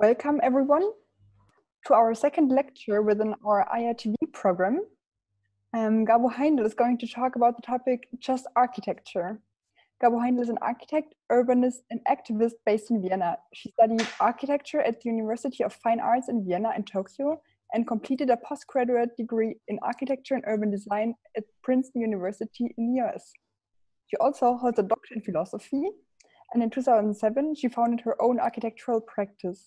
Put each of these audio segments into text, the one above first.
Welcome everyone to our second lecture within our IRTV program. Gabu Heindl is going to talk about the topic Just Architecture. Gabu Heindl is an architect, urbanist, and activist based in Vienna. She studied architecture at the University of Fine Arts in Vienna and Tokyo and completed a postgraduate degree in architecture and urban design at Princeton University in the US. She also holds a doctorate in philosophy, and in 2007, she founded her own architectural practice.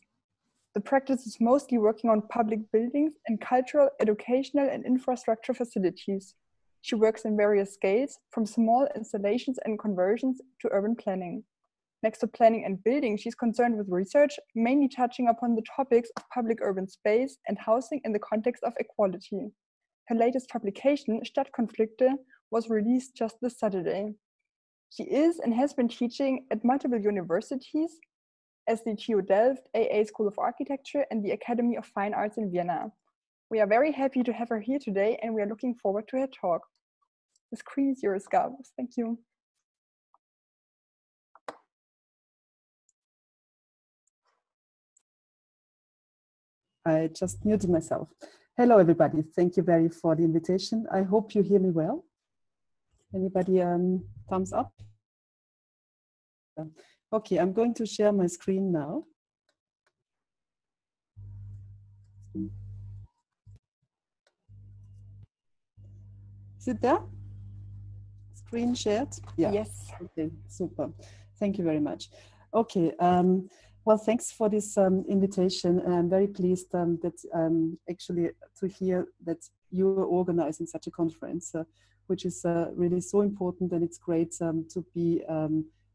The practice is mostly working on public buildings and cultural, educational, and infrastructure facilities. She works in various scales, from small installations and conversions to urban planning. Next to planning and building, she's concerned with research, mainly touching upon the topics of public urban space and housing in the context of equality. Her latest publication, Stadtkonflikte, was released just this Saturday. She is and has been teaching at multiple universities as the TU Delft, AA School of Architecture, and the Academy of Fine Arts in Vienna. We are very happy to have her here today, and we are looking forward to her talk. The screen is yours, Gab. Thank you. I just muted myself. Hello, everybody. Thank you very much for the invitation. I hope you hear me well. Anybody thumbs up? Okay, I'm going to share my screen now. Is it there? Screen shared? Yeah. Yes. Okay, super. Thank you very much. Okay, well, thanks for this invitation. And I'm very pleased that actually to hear that you are organizing such a conference, which is really so important, and it's great to be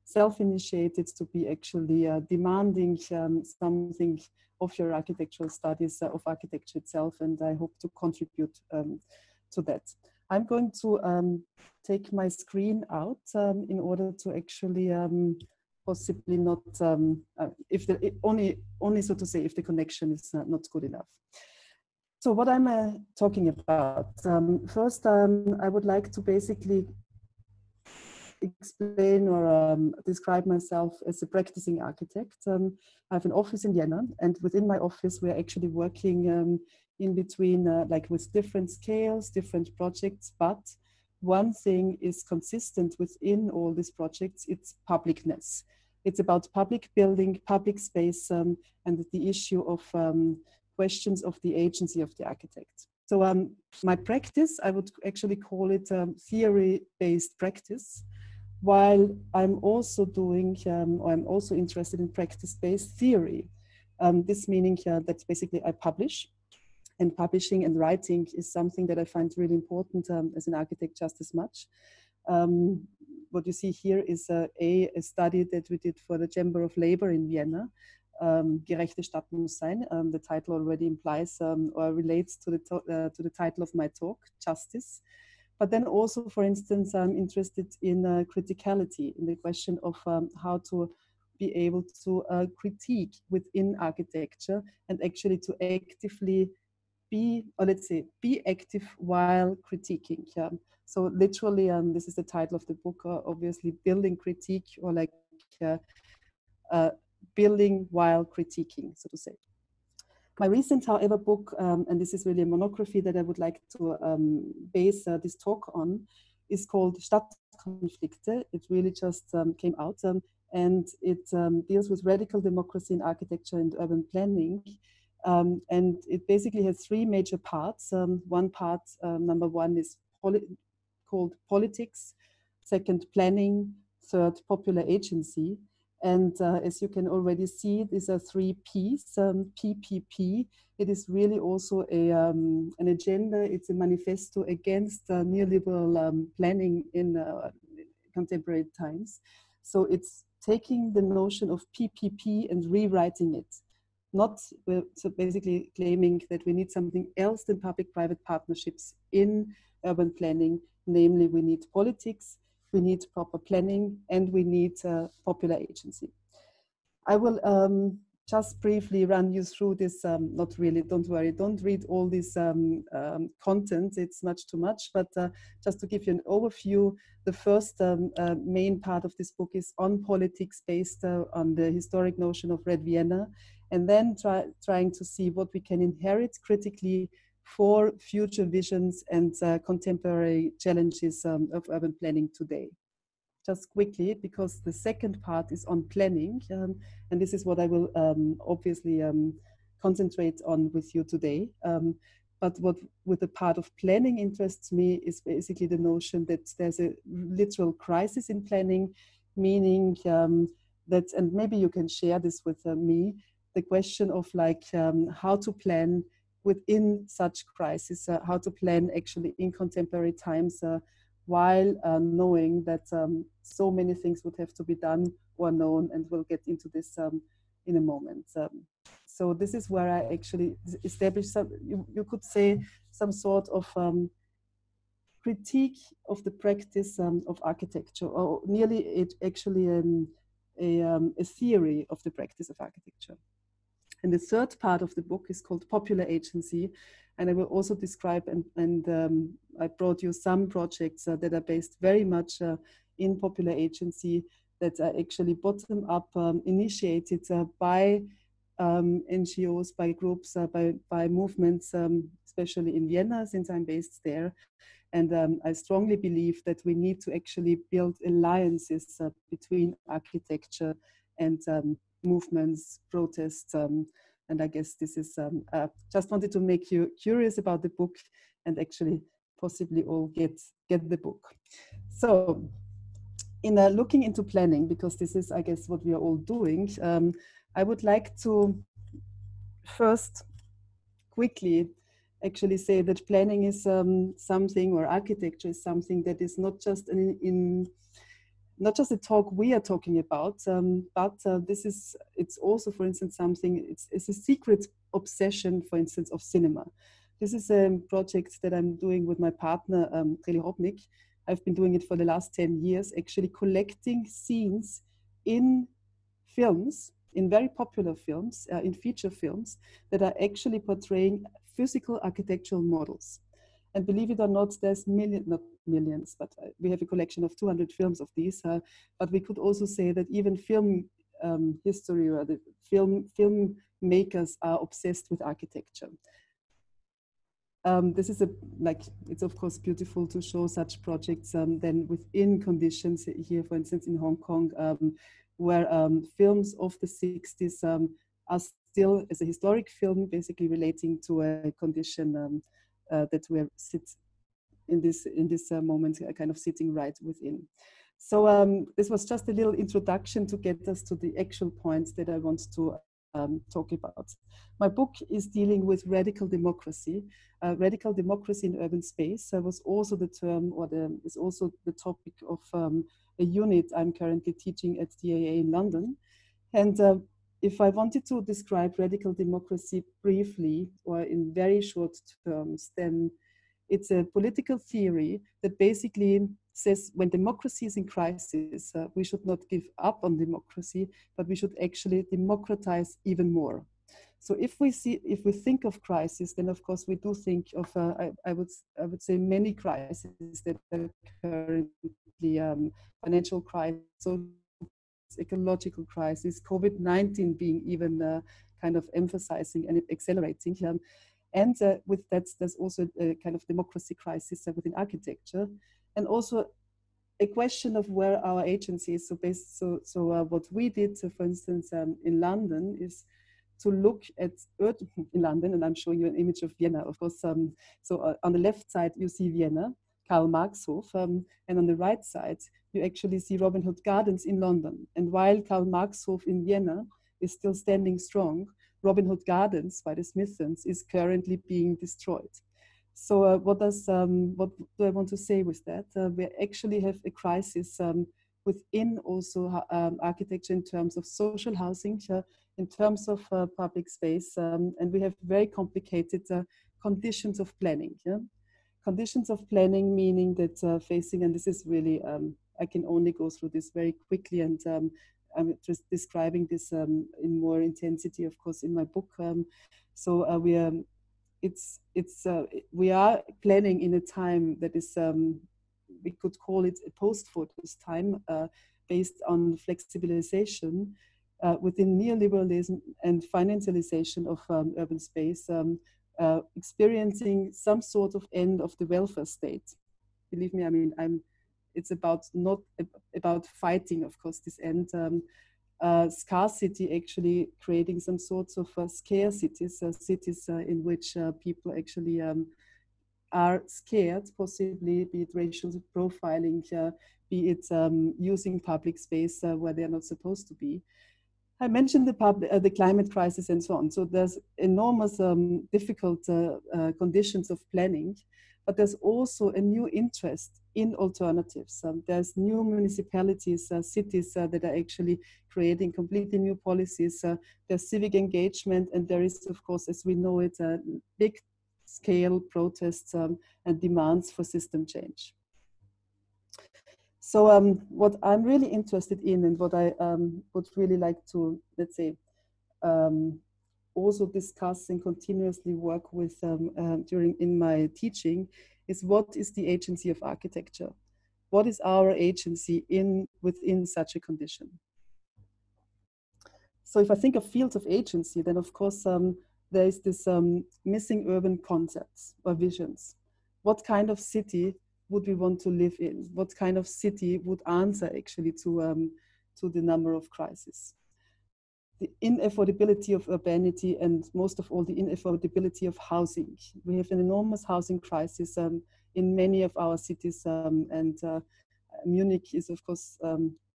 self-initiated, to be actually demanding something of your architectural studies, of architecture itself, and I hope to contribute to that. I'm going to take my screen out in order to actually possibly not, if the, only so to say, if the connection is not good enough. So what I'm talking about, first I would like to basically explain or describe myself as a practicing architect. I have an office in Vienna, and within my office we're actually working in between like with different scales, different projects, but one thing is consistent within all these projects, it's publicness. It's about public building, public space, and the issue of questions of the agency of the architect. So my practice, I would actually call it theory-based practice, while I'm also doing, or I'm also interested in practice-based theory. This meaning that basically I publish, and publishing and writing is something that I find really important as an architect just as much. What you see here is a study that we did for the Chamber of Labor in Vienna, Gerechte Stadt muss sein. The title already implies or relates to the title of my talk, Justice. But then also, for instance, I'm interested in criticality, in the question of how to be able to critique within architecture and actually to actively be, or let's say, be active while critiquing. Yeah? So literally, this is the title of the book, obviously, building critique, or like building while critiquing, so to say. My recent, however, book, and this is really a monography that I would like to base this talk on, is called Stadtkonflikte. It really just came out, and it deals with radical democracy in architecture and urban planning. And it basically has three major parts. One part, number one, is called politics, second, planning, third, popular agency. And as you can already see, these are three Ps, PPP. It is really also a, an agenda. It's a manifesto against neoliberal planning in contemporary times. So it's taking the notion of PPP and rewriting it. Not so basically claiming that we need something else than public-private partnerships in urban planning. Namely, we need politics, we need proper planning, and we need a popular agency. I will just briefly run you through this, not really, don't worry, don't read all this content, it's much too much, but just to give you an overview, the first main part of this book is on politics, based on the historic notion of Red Vienna, and then trying to see what we can inherit critically for future visions and contemporary challenges of urban planning today. Just quickly, because the second part is on planning, and this is what I will obviously concentrate on with you today. But what with the part of planning interests me is basically the notion that there's a literal crisis in planning, meaning that, and maybe you can share this with me, the question of like how to plan within such crisis, how to plan actually in contemporary times while knowing that so many things would have to be done or known, and we'll get into this in a moment. So this is where I actually established some, you could say, some sort of critique of the practice of architecture, or nearly it actually a theory of the practice of architecture. And the third part of the book is called Popular Agency, and I will also describe, and I brought you some projects that are based very much in popular agency, that are actually bottom-up initiated by NGOs, by groups, by movements, especially in Vienna, since I'm based there. And I strongly believe that we need to actually build alliances between architecture and movements, protests, and I guess this is, just wanted to make you curious about the book and actually possibly all get the book. So in looking into planning, because this is, I guess, what we are all doing, I would like to first quickly actually say that planning is something, or architecture is something that is not just not just a talk we are talking about, but this is, it's also, for instance, something, it's a secret obsession, for instance, of cinema. This is a project that I'm doing with my partner, Hopnik. I've been doing it for the last 10 years, actually collecting scenes in films, in very popular films, in feature films, that are actually portraying physical architectural models. And believe it or not, there's not millions, but we have a collection of 200 films of these. But we could also say that even film history, or the filmmakers, are obsessed with architecture. This is it's of course beautiful to show such projects then within conditions here, for instance, in Hong Kong, where films of the 60s are still, as a historic film, basically relating to a condition that we sit in this moment, kind of sitting right within. So this was just a little introduction to get us to the actual points that I want to talk about. My book is dealing with radical democracy. Radical democracy in urban space was also the term, or is also the topic of a unit I'm currently teaching at DAA in London. And if I wanted to describe radical democracy briefly, or in very short terms, then it's a political theory that basically says when democracy is in crisis, we should not give up on democracy, but we should actually democratize even more. So if we think of crisis, then of course we do think of, I would say, many crises that are currently financial crisis, social, ecological crisis, COVID-19 being even kind of emphasizing and accelerating. And with that, there's also a kind of democracy crisis within architecture, and also a question of where our agency is. So, what we did, for instance, in London, is to look at urban in London, and I'm showing you an image of Vienna, of course. So on the left side, you see Vienna, Karl Marxhof, and on the right side, you actually see Robin Hood Gardens in London. And while Karl Marxhof in Vienna is still standing strong, Robin Hood Gardens by the Smithsons is currently being destroyed. So what do I want to say with that? We actually have a crisis within also architecture in terms of social housing, in terms of public space, and we have very complicated conditions of planning. Yeah? Conditions of planning meaning that facing, and this is really, I can only go through this very quickly, and I'm just describing this in more intensity, of course, in my book. So we are planning in a time that is, we could call it a post-Fordist time, based on flexibilization, within neoliberalism and financialization of urban space, experiencing some sort of end of the welfare state. Believe me, I mean, it's about not about fighting, of course, this end. Scarcity actually creating some sorts of scarcities, cities in which people actually are scared, possibly, be it racial profiling, be it using public space where they're not supposed to be. I mentioned the climate crisis and so on. So there's enormous difficult conditions of planning, but there's also a new interest in alternatives. There's new municipalities, cities that are actually creating completely new policies. There's civic engagement, and there is, of course, as we know it, big scale protests and demands for system change. So what I'm really interested in, and what I would really like to, let's say, also discuss and continuously work with in my teaching, is what is the agency of architecture? What is our agency within such a condition? So if I think of fields of agency, then of course there is this missing urban concepts or visions. What kind of city would we want to live in? What kind of city would answer actually to the number of crises? The inaffordability of urbanity, and most of all the inaffordability of housing. We have an enormous housing crisis in many of our cities, and Munich is, of course,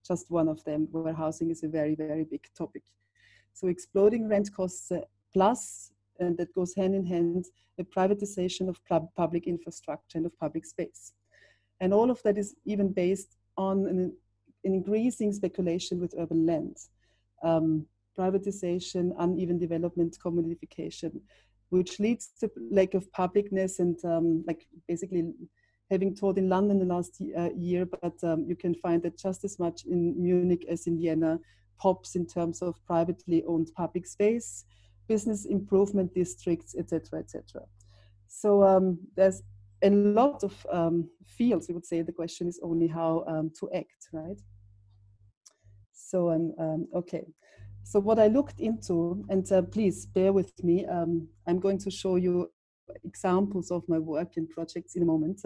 just one of them, where housing is a very, very big topic. So exploding rent costs plus, and that goes hand in hand, the privatization of public infrastructure and of public space. And all of that is even based on an increasing speculation with urban land. Privatization, uneven development, commodification, which leads to lack of publicness and like basically having taught in London the last year, but you can find that just as much in Munich as in Vienna, pops in terms of privately owned public space, business improvement districts, etc., etc. So there's a lot of fields. We would say the question is only how to act, right? So okay. So what I looked into, and please bear with me. I'm going to show you examples of my work and projects in a moment,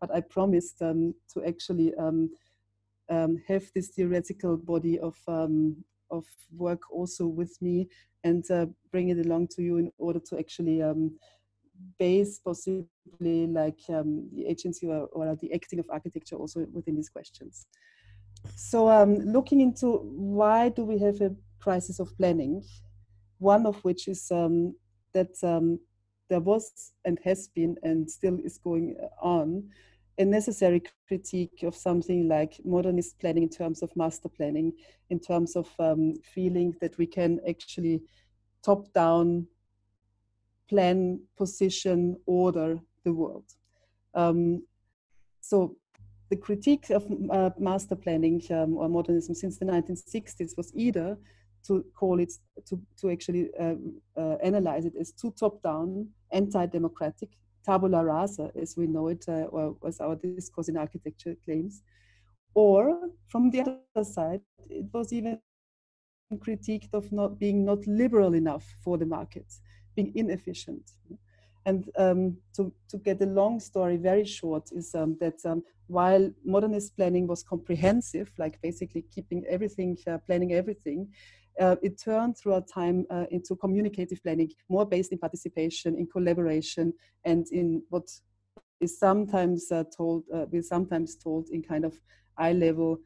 but I promised to actually have this theoretical body of work also with me, and bring it along to you in order to actually base possibly like the agency or the acting of architecture also within these questions. So looking into why do we have a crisis of planning, one of which is that there was and has been and still is going on a necessary critique of something like modernist planning in terms of master planning, in terms of feeling that we can actually top-down plan, position, order the world. So the critique of master planning or modernism since the 1960s was either to call it, to actually analyze it as too top-down, anti-democratic, tabula rasa, as we know it, or as our discourse in architecture claims. Or from the other side, it was even critiqued of not being not liberal enough for the market, being inefficient. And to get the long story very short is that while modernist planning was comprehensive, like basically keeping everything, planning everything, it turned throughout time into communicative planning, more based in participation, in collaboration, and in what is sometimes told in kind of eye-level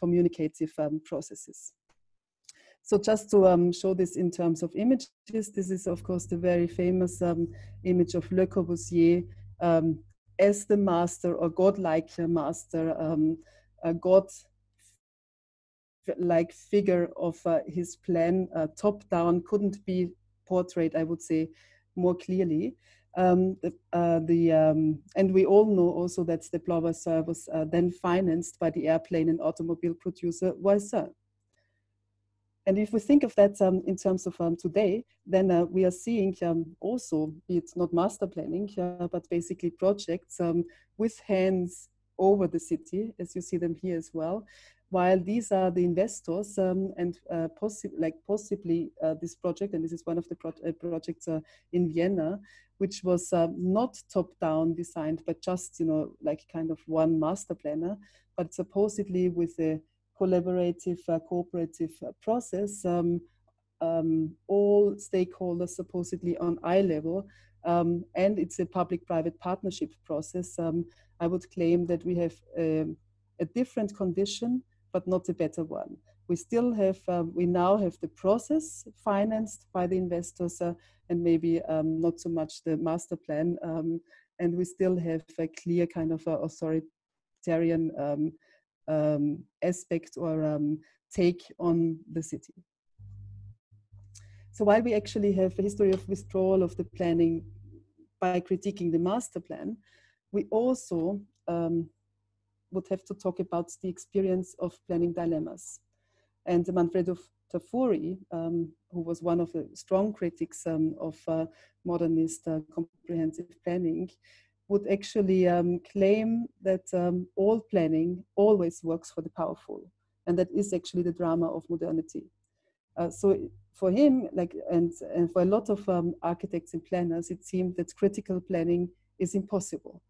communicative processes. So just to show this in terms of images, this is of course the very famous image of Le Corbusier as the master or godlike master, a god-like figure of his plan, top-down, couldn't be portrayed, I would say, more clearly. And we all know also that the Ploverser was then financed by the airplane and automobile producer Voisin. And if we think of that in terms of today, then we are seeing also, it's not master planning, but basically projects with hands over the city, as you see them here as well, while these are the investors and possibly this project, and this is one of the projects in Vienna, which was not top-down designed, but just, you know, like kind of one master planner, but supposedly with a collaborative, cooperative process, all stakeholders supposedly on eye level, and it's a public-private partnership process. I would claim that we have a different condition, but not a better one. We still have, we now have the process financed by the investors and maybe not so much the master plan. And we still have a clear kind of authoritarian aspect or take on the city. So while we actually have a history of withdrawal of the planning by critiquing the master plan, we also would have to talk about the experience of planning dilemmas. And Manfredo Tafuri, who was one of the strong critics of modernist comprehensive planning, would actually claim that all planning always works for the powerful. And that is actually the drama of modernity. So for him, like, and for a lot of architects and planners, it seemed that critical planning is impossible.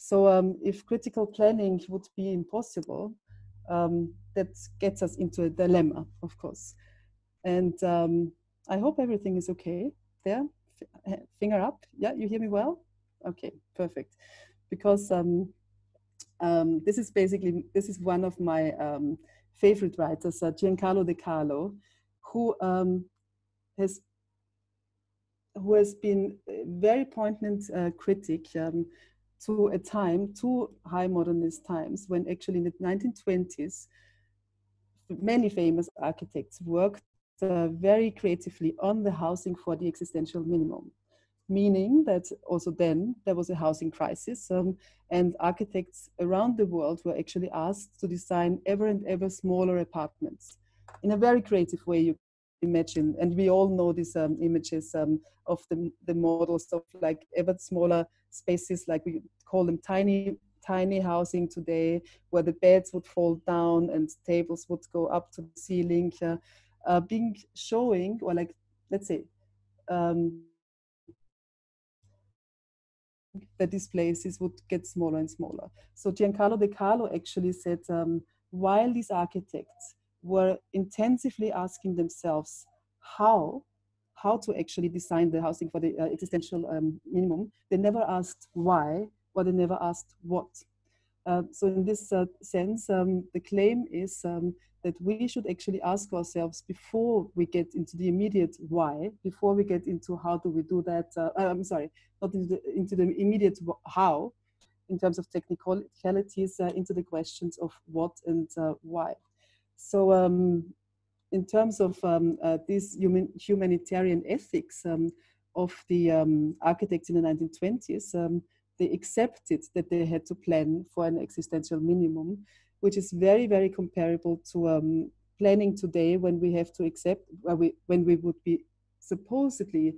So if critical planning would be impossible, that gets us into a dilemma, of course. And I hope everything is okay there. Finger up. Yeah, you hear me well? Okay, perfect. Because this is one of my favorite writers, Giancarlo De Carlo, who has been a very poignant critic to a time, two high modernist times, when actually in the 1920s, many famous architects worked very creatively on the housing for the existential minimum, meaning that also then there was a housing crisis, and architects around the world were actually asked to design ever and ever smaller apartments in a very creative way you imagine. And we all know these images of the models of like ever smaller spaces, like we call them tiny housing today, where the beds would fall down and tables would go up to the ceiling, being showing, or like, let's say, that these places would get smaller and smaller. So Giancarlo De Carlo actually said, while these architects were intensively asking themselves how to actually design the housing for the existential minimum, they never asked why, or they never asked what. So in this sense, the claim is that we should actually ask ourselves before we get into the immediate why, before we get into how do we do that, I'm sorry, not into the immediate how, in terms of technicalities, into the questions of what and why. So in terms of this humanitarian ethics of the architects in the 1920s, they accepted that they had to plan for an existential minimum, which is very, very comparable to planning today, when we have to accept, when we would be supposedly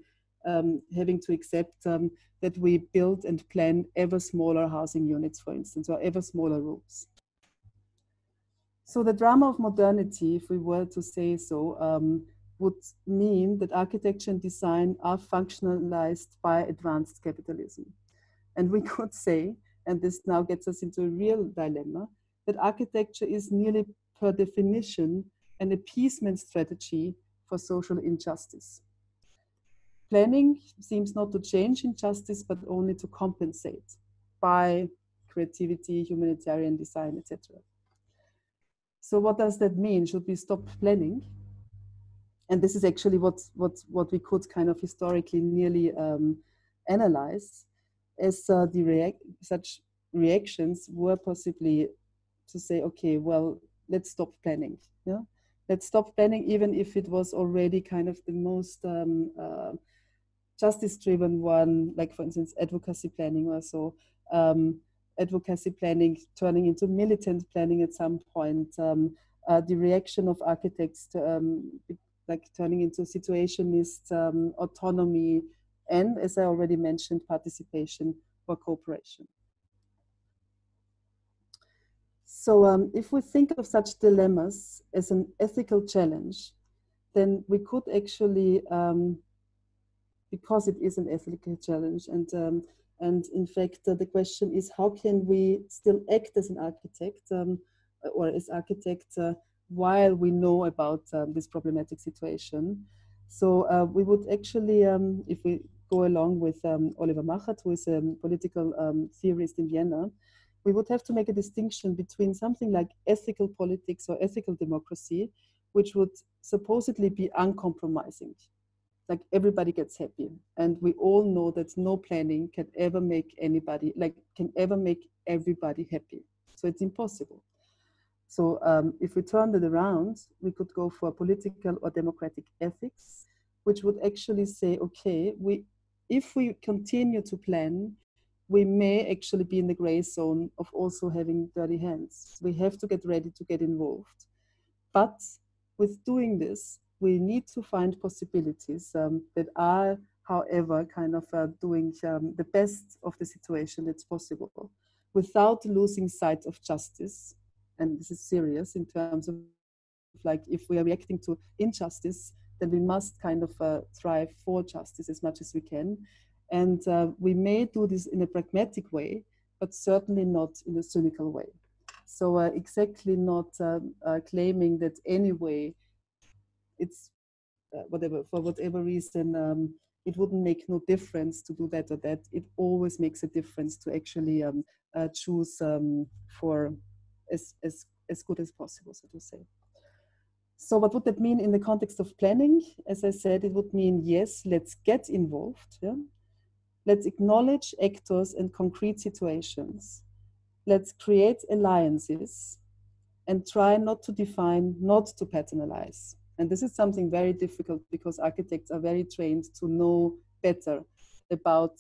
having to accept that we build and plan ever smaller housing units, for instance, or ever smaller rooms. So the drama of modernity, if we were to say so, would mean that architecture and design are functionalized by advanced capitalism. And we could say, and this now gets us into a real dilemma, that architecture is nearly per definition an appeasement strategy for social injustice. Planning seems not to change injustice, but only to compensate by creativity, humanitarian design, etc. So what does that mean? Should we stop planning? And this is actually what we could kind of historically nearly analyze, as such reactions were possibly to say, okay, well, let's stop planning. Yeah? Let's stop planning, even if it was already kind of the most justice-driven one, like for instance, advocacy planning or so. Advocacy planning turning into militant planning at some point, the reaction of architects to, like turning into situationist autonomy, and as I already mentioned, participation or cooperation. So if we think of such dilemmas as an ethical challenge, then we could actually, because it is an ethical challenge, and in fact the question is, how can we still act as an architect or as architects while we know about this problematic situation? So we would actually, if we go along with Oliver Machert, who is a political theorist in Vienna, we would have to make a distinction between something like ethical politics or ethical democracy, which would supposedly be uncompromising. Like everybody gets happy. And we all know that no planning can ever make anybody, like can ever make everybody happy. So it's impossible. So if we turned it around, we could go for political or democratic ethics, which would actually say, okay, if we continue to plan, we may actually be in the gray zone of also having dirty hands. We have to get ready to get involved. But with doing this, we need to find possibilities that are, however, kind of doing the best of the situation that's possible without losing sight of justice. And this is serious in terms of, like, if we are reacting to injustice, then we must kind of thrive for justice as much as we can. And we may do this in a pragmatic way, but certainly not in a cynical way. So exactly not claiming that anyway, it's whatever, for whatever reason, it wouldn't make no difference to do that or that. It always makes a difference to actually choose for as good as possible, so to say. So what would that mean in the context of planning? As I said, it would mean, yes, let's get involved. Yeah? Let's acknowledge actors and concrete situations. Let's create alliances and try not to define, not to paternalize. And this is something very difficult because architects are very trained to know better about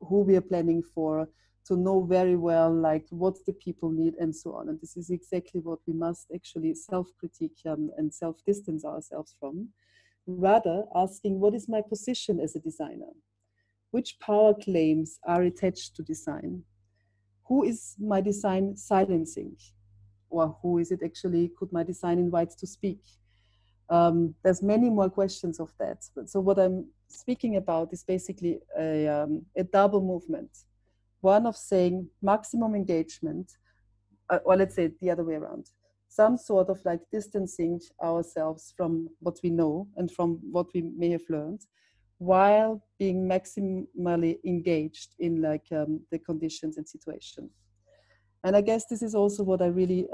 who we are planning for, to know very well, like, what the people need and so on. And this is exactly what we must actually self-critique and self-distance ourselves from, rather asking, what is my position as a designer? Which power claims are attached to design? Who is my design silencing? Or who is it actually, could my design invite to speak? There's many more questions of that. But so what I'm speaking about is basically a double movement. One of saying maximum engagement, or let's say the other way around, some sort of like distancing ourselves from what we know and from what we may have learned, while being maximally engaged in, like, the conditions and situation. And I guess this is also what I really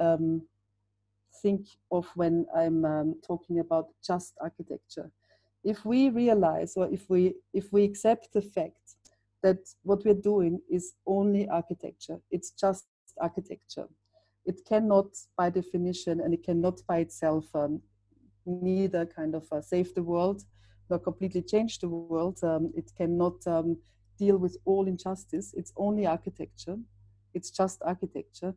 think of when I'm talking about just architecture. If we realize, or if we accept the fact that what we're doing is only architecture, it's just architecture, it cannot by definition, and it cannot by itself neither kind of save the world nor completely change the world. It cannot deal with all injustice. It's only architecture. It's just architecture.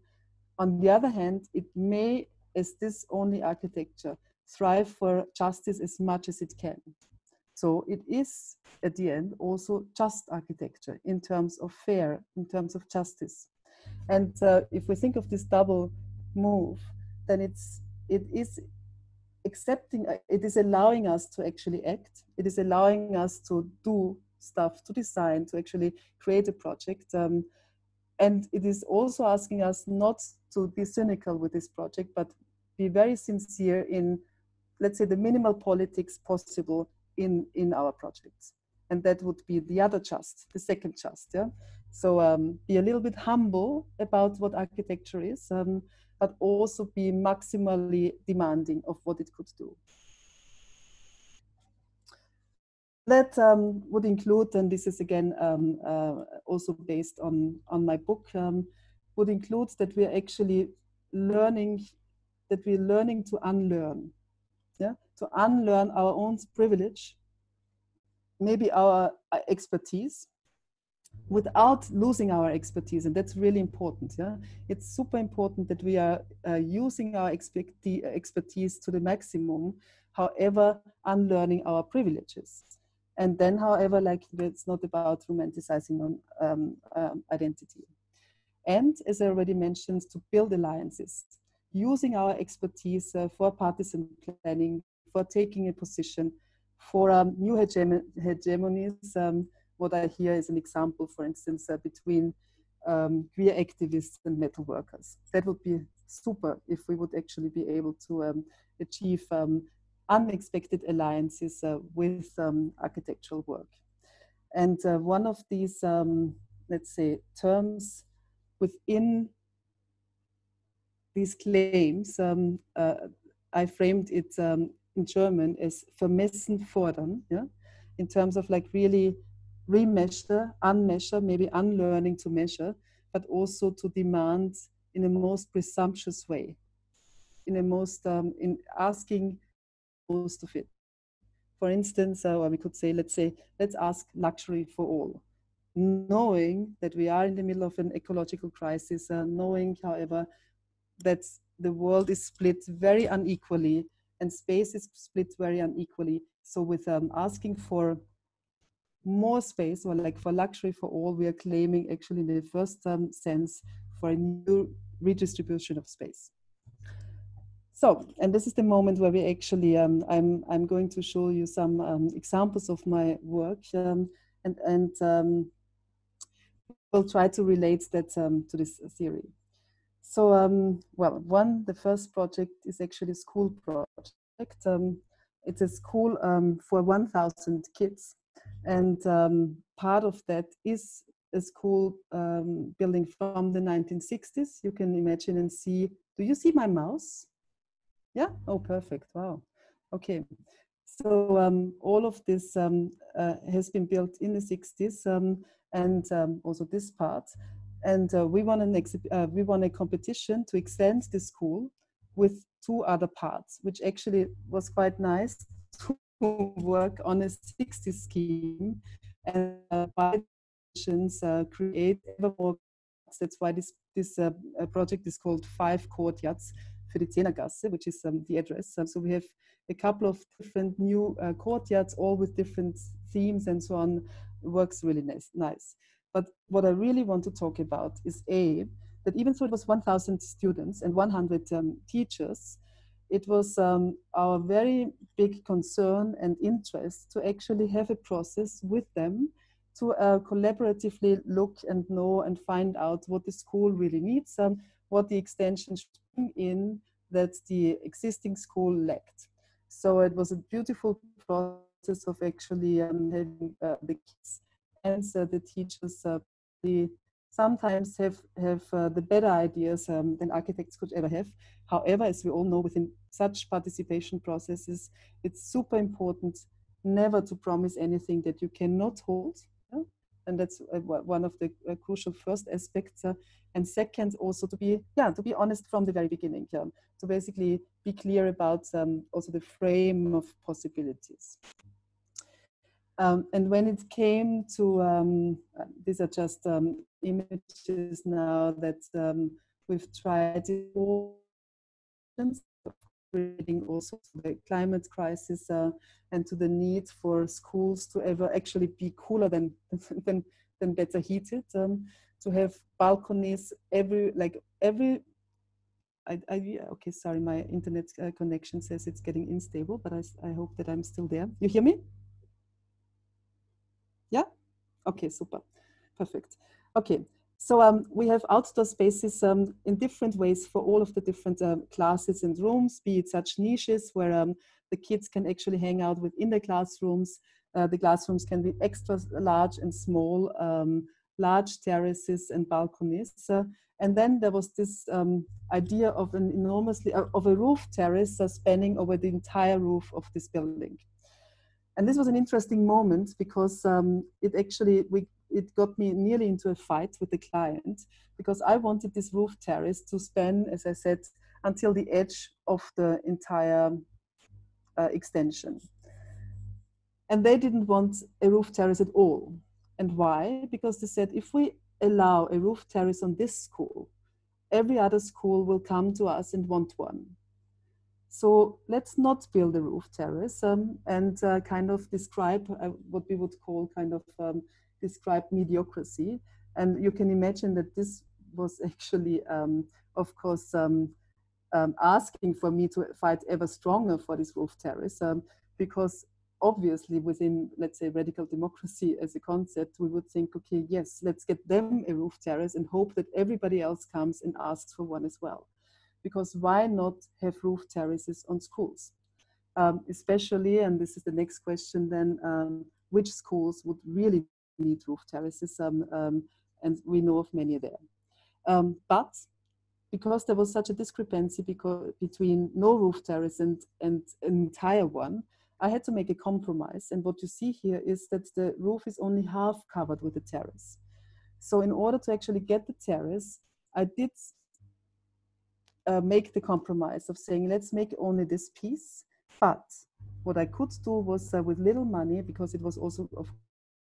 On the other hand, it may, as this only architecture, thrive for justice as much as it can. So it is, at the end, also just architecture in terms of fair, in terms of justice. And if we think of this double move, then it is accepting, it is allowing us to actually act. It is allowing us to do stuff, to design, to actually create a project. And it is also asking us not to be cynical with this project, but be very sincere in, let's say, the minimal politics possible in our projects. And that would be the other just, the second just. Yeah? So be a little bit humble about what architecture is, but also be maximally demanding of what it could do. That would include, and this is again also based on my book, would include that we are actually learning, that we're learning to unlearn. Yeah? To unlearn our own privilege, maybe our expertise, without losing our expertise. And that's really important. Yeah? It's super important that we are using our expertise to the maximum, however, unlearning our privileges. And then, however, like, it's not about romanticizing on identity. and, as I already mentioned, to build alliances, using our expertise for partisan planning, for taking a position, for new hegemonies. What I hear is an example, for instance, between queer activists and metal workers. That would be super if we would actually be able to achieve unexpected alliances with architectural work. And one of these, let's say, terms within these claims, I framed it in German as vermessen fordern, yeah? In terms of like really remeasure, unmeasure, maybe unlearning to measure, but also to demand in a most presumptuous way, in a most, in asking most of it. For instance, or we could say, let's ask luxury for all, knowing that we are in the middle of an ecological crisis, knowing, however, that the world is split very unequally and space is split very unequally. So with asking for more space, or like for luxury for all, we are claiming actually in the first sense for a new redistribution of space. So, and this is the moment where we actually, I'm going to show you some examples of my work, and we'll try to relate that to this theory. So, well, the first project is actually a school project. It's a school for 1,000 kids, and part of that is a school building from the 1960s. You can imagine and see, do you see my mouse? Yeah? Oh, perfect. Wow. Okay. So all of this has been built in the 60s, and also this part. And we won a competition to extend the school with two other parts, which actually was quite nice to work on a 60s scheme and by create ever more. That's why this project is called Five Courtyards für die Zehnergasse, which is the address. So we have a couple of different new courtyards, all with different themes and so on. It works really nice. But what I really want to talk about is A, that even though it was 1,000 students and 100 teachers, it was our very big concern and interest to actually have a process with them to collaboratively look and know and find out what the school really needs, what the extension should bring in that the existing school lacked. So it was a beautiful process of actually having the kids and the teachers sometimes have the better ideas than architects could ever have. However, as we all know, within such participation processes, it's super important never to promise anything that you cannot hold. Yeah? And that's one of the crucial first aspects. And second, also to be honest from the very beginning. Yeah? To basically be clear about also the frame of possibilities. And when it came to, these are just images now that we've tried relating also to the climate crisis and to the need for schools to ever actually be cooler than better heated, to have balconies okay, sorry, my internet connection says it's getting unstable, but I hope that I'm still there. You hear me? Yeah? Okay, super. Perfect. Okay, so we have outdoor spaces in different ways for all of the different classes and rooms, be it such niches where the kids can actually hang out within the classrooms. The classrooms can be extra large and small, large terraces and balconies. And then there was this idea of an enormously, of a roof terrace spanning over the entire roof of this building. And this was an interesting moment because it got me nearly into a fight with the client, because I wanted this roof terrace to span, as I said, until the edge of the entire extension. And they didn't want a roof terrace at all. And why? Because they said, if we allow a roof terrace on this school, every other school will come to us and want one. So let's not build a roof terrace and kind of describe what we would call kind of describe mediocrity. And you can imagine that this was actually, of course, asking for me to fight ever stronger for this roof terrace, because obviously within, let's say, radical democracy as a concept, we would think, okay, yes, let's get them a roof terrace and hope that everybody else comes and asks for one as well. Because why not have roof terraces on schools? Especially, and this is the next question then, which schools would really need roof terraces? And we know of many there. But because there was such a discrepancy between no roof terrace and an entire one, I had to make a compromise. And what you see here is that the roof is only half covered with a terrace. So in order to actually get the terrace, I did make the compromise of saying, let's make only this piece. But what I could do was with little money, because it was also, of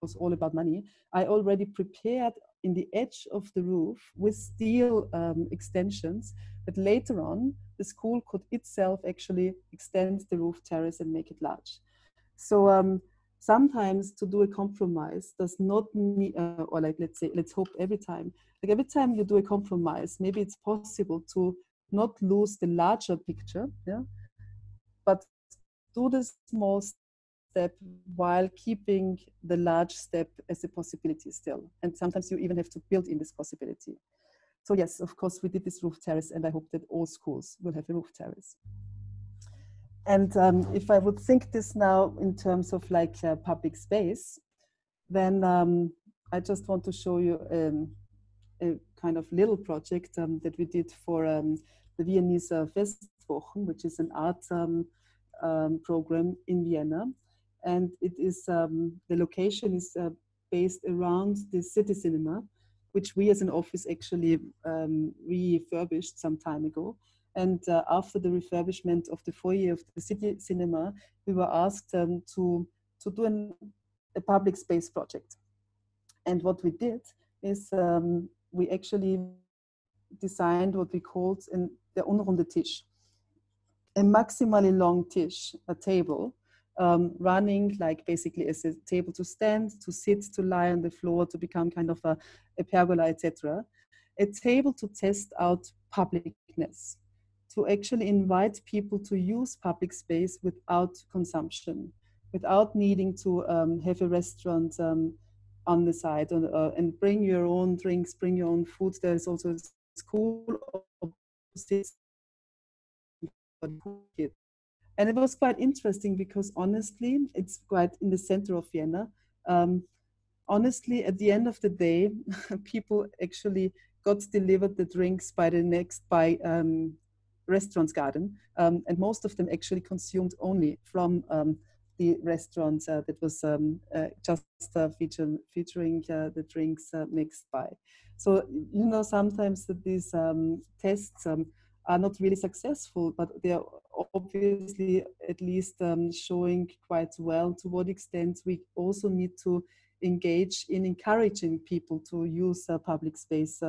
course, all about money, I already prepared in the edge of the roof with steel extensions that later on the school could itself actually extend the roof terrace and make it large. So sometimes to do a compromise does not mean, or like let's say, let's hope every time. Like every time you do a compromise, maybe it's possible to not lose the larger picture, yeah? But do the small step while keeping the large step as a possibility still. And sometimes you even have to build in this possibility. So yes, of course, we did this roof terrace, and I hope that all schools will have a roof terrace. And if I would think this now in terms of like public space, then I just want to show you a kind of little project that we did for the Viennese Festwochen, which is an art program in Vienna. And it is, the location is based around the city cinema, which we as an office actually refurbished some time ago. And after the refurbishment of the foyer of the city cinema, we were asked to do a public space project. And what we did is we actually designed what we called the unrunde Tisch, a maximally long Tisch, a table, running like basically as a table to stand, to sit, to lie on the floor, to become kind of a pergola, etc. A table to test out publicness, to actually invite people to use public space without consumption, without needing to have a restaurant on the side and bring your own drinks, bring your own food. There is also a school for kids. And it was quite interesting because honestly, it's quite in the center of Vienna. Honestly, at the end of the day, people actually got delivered the drinks by restaurant's garden. And most of them actually consumed only from the restaurant that was just featuring the drinks next by. So, you know, sometimes these tests are not really successful, but they are obviously at least showing quite well to what extent we also need to engage in encouraging people to use public space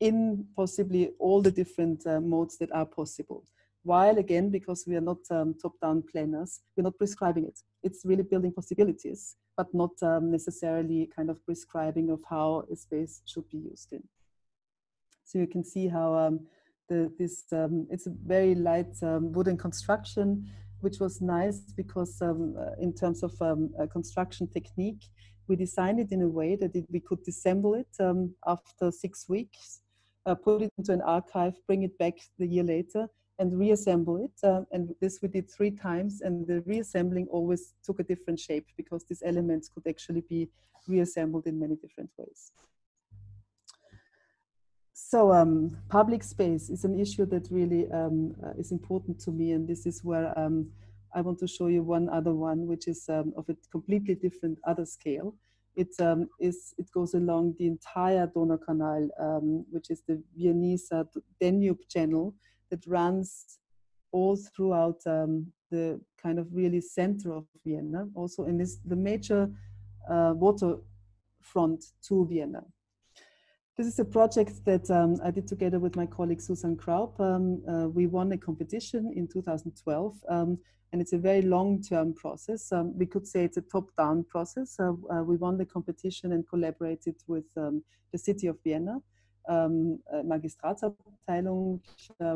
in possibly all the different modes that are possible. While again, because we are not top-down planners, we're not prescribing it. It's really building possibilities, but not necessarily kind of prescribing of how a space should be used in. So you can see how it's a very light wooden construction, which was nice because in terms of construction technique, we designed it in a way that we could disassemble it after 6 weeks, put it into an archive, bring it back the year later, and reassemble it. And this we did 3 times, and the reassembling always took a different shape because these elements could actually be reassembled in many different ways. So public space is an issue that really is important to me, and this is where I want to show you one other one, which is of a completely different other scale. It goes along the entire Donaukanal, which is the Viennese Danube channel that runs all throughout the kind of really center of Vienna, also, and is the major waterfront to Vienna. This is a project that I did together with my colleague Susan Kraup. We won a competition in 2012, and it's a very long-term process. We could say it's a top-down process. We won the competition and collaborated with the city of Vienna. Magistratsabteilung.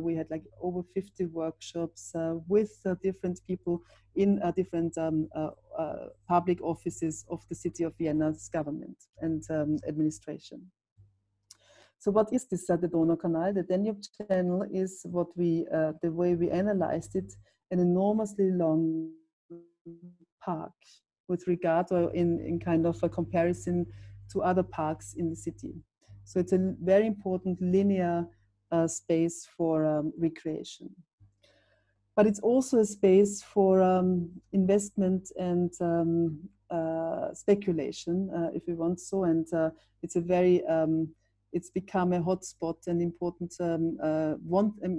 We had like over 50 workshops with different people in different public offices of the city of Vienna's government and administration. So what is this, the Donaukanal? The Danube Channel is what we, the way we analyzed it, an enormously long park with regard or in kind of a comparison to other parks in the city. So it's a very important linear space for recreation. But it's also a space for investment and speculation, if you want so. And it's a very, it's become a hotspot and important,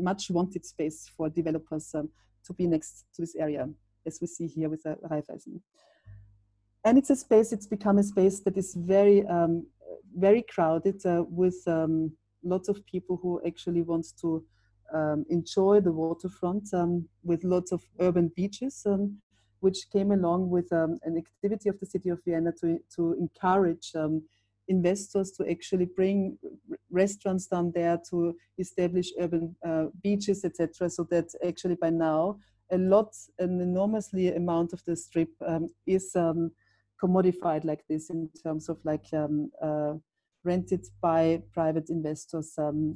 much wanted space for developers to be next to this area, as we see here with Raiffeisen. And it's a space, it's become a space that is very, very crowded with lots of people who actually want to enjoy the waterfront with lots of urban beaches, which came along with an activity of the city of Vienna to encourage investors to actually bring restaurants down there, to establish urban beaches, etc. So that actually by now, an enormous amount of the strip is commodified like this in terms of like rented by private investors and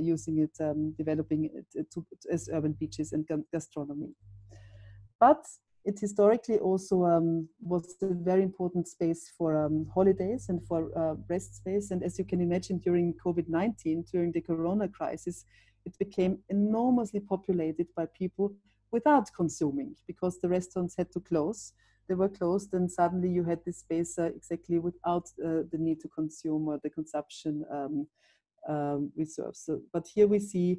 using it, developing it as urban beaches and gastronomy. But it historically also was a very important space for holidays and for rest space. And as you can imagine, during COVID-19, during the Corona crisis, it became enormously populated by people without consuming, because the restaurants had to close. They were closed, and suddenly you had this space exactly without the need to consume or the consumption reserves. So, but here we see,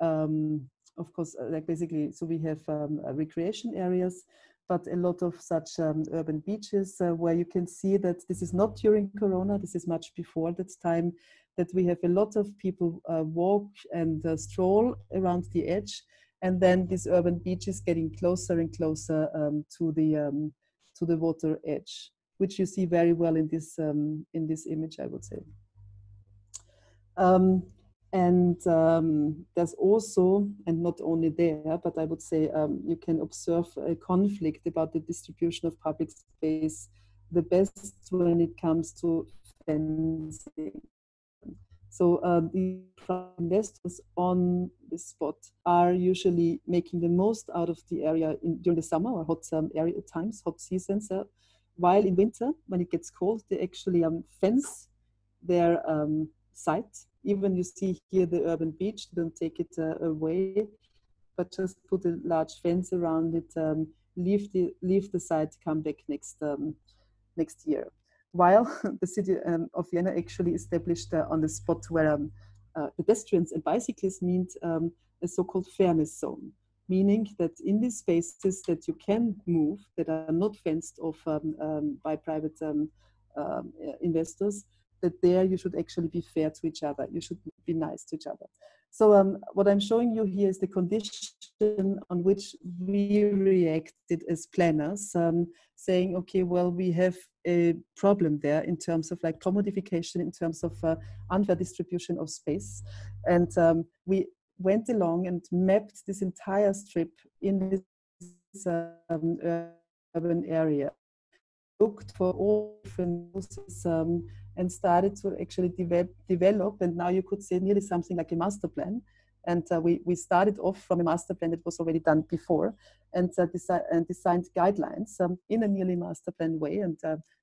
of course, like basically, so we have recreation areas, but a lot of such urban beaches where you can see that this is not during Corona, this is much before that time, that we have a lot of people walk and stroll around the edge, and then this urban beach is getting closer and closer to the water edge, which you see very well in this image, I would say. There's also, and not only there, but I would say you can observe a conflict about the distribution of public space, the best when it comes to fencing. So the investors on the spot are usually making the most out of the area during the summer or hot area times, hot seasons. While in winter, when it gets cold, they actually fence their site. Even you see here the urban beach, they don't take it away, but just put a large fence around it, leave the site, come back next, next year. While the city of Vienna actually established on the spot where pedestrians and bicyclists meet a so-called fairness zone, meaning that in these spaces that you can move, that are not fenced off by private investors, that there you should actually be fair to each other, you should be nice to each other. So what I'm showing you here is the condition on which we reacted as planners, saying, okay, well, we have a problem there in terms of like commodification, in terms of unfair distribution of space. And we went along and mapped this entire strip in this urban area, looked for all different uses, and started to actually develop. And now you could say nearly something like a master plan. And we started off from a master plan that was already done before, and designed guidelines in a nearly master plan way. And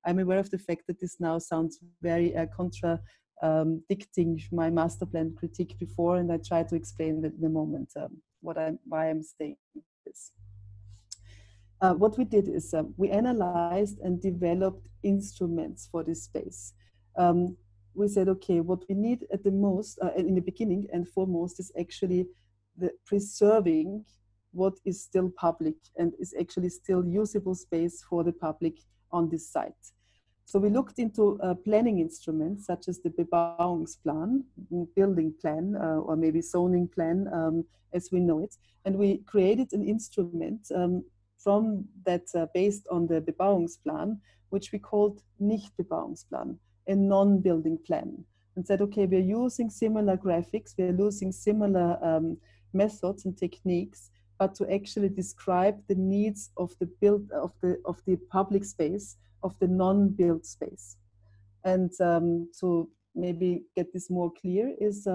I'm aware of the fact that this now sounds very contradicting my master plan critique before, and I try to explain that in a moment, why I'm saying this. What we did is we analyzed and developed instruments for this space. We said, okay, what we need at the most, in the beginning and foremost, is actually the preserving what is still public and is actually still usable space for the public on this site. So we looked into planning instruments such as the Bebauungsplan, building plan, or maybe zoning plan as we know it. And we created an instrument from that based on the Bebauungsplan, which we called Nicht-Bebauungsplan, a non-building plan. and said, okay, we're using similar graphics, we're using similar methods and techniques, but to actually describe the needs of the built of the public space, of the non-built space. And to maybe get this more clear is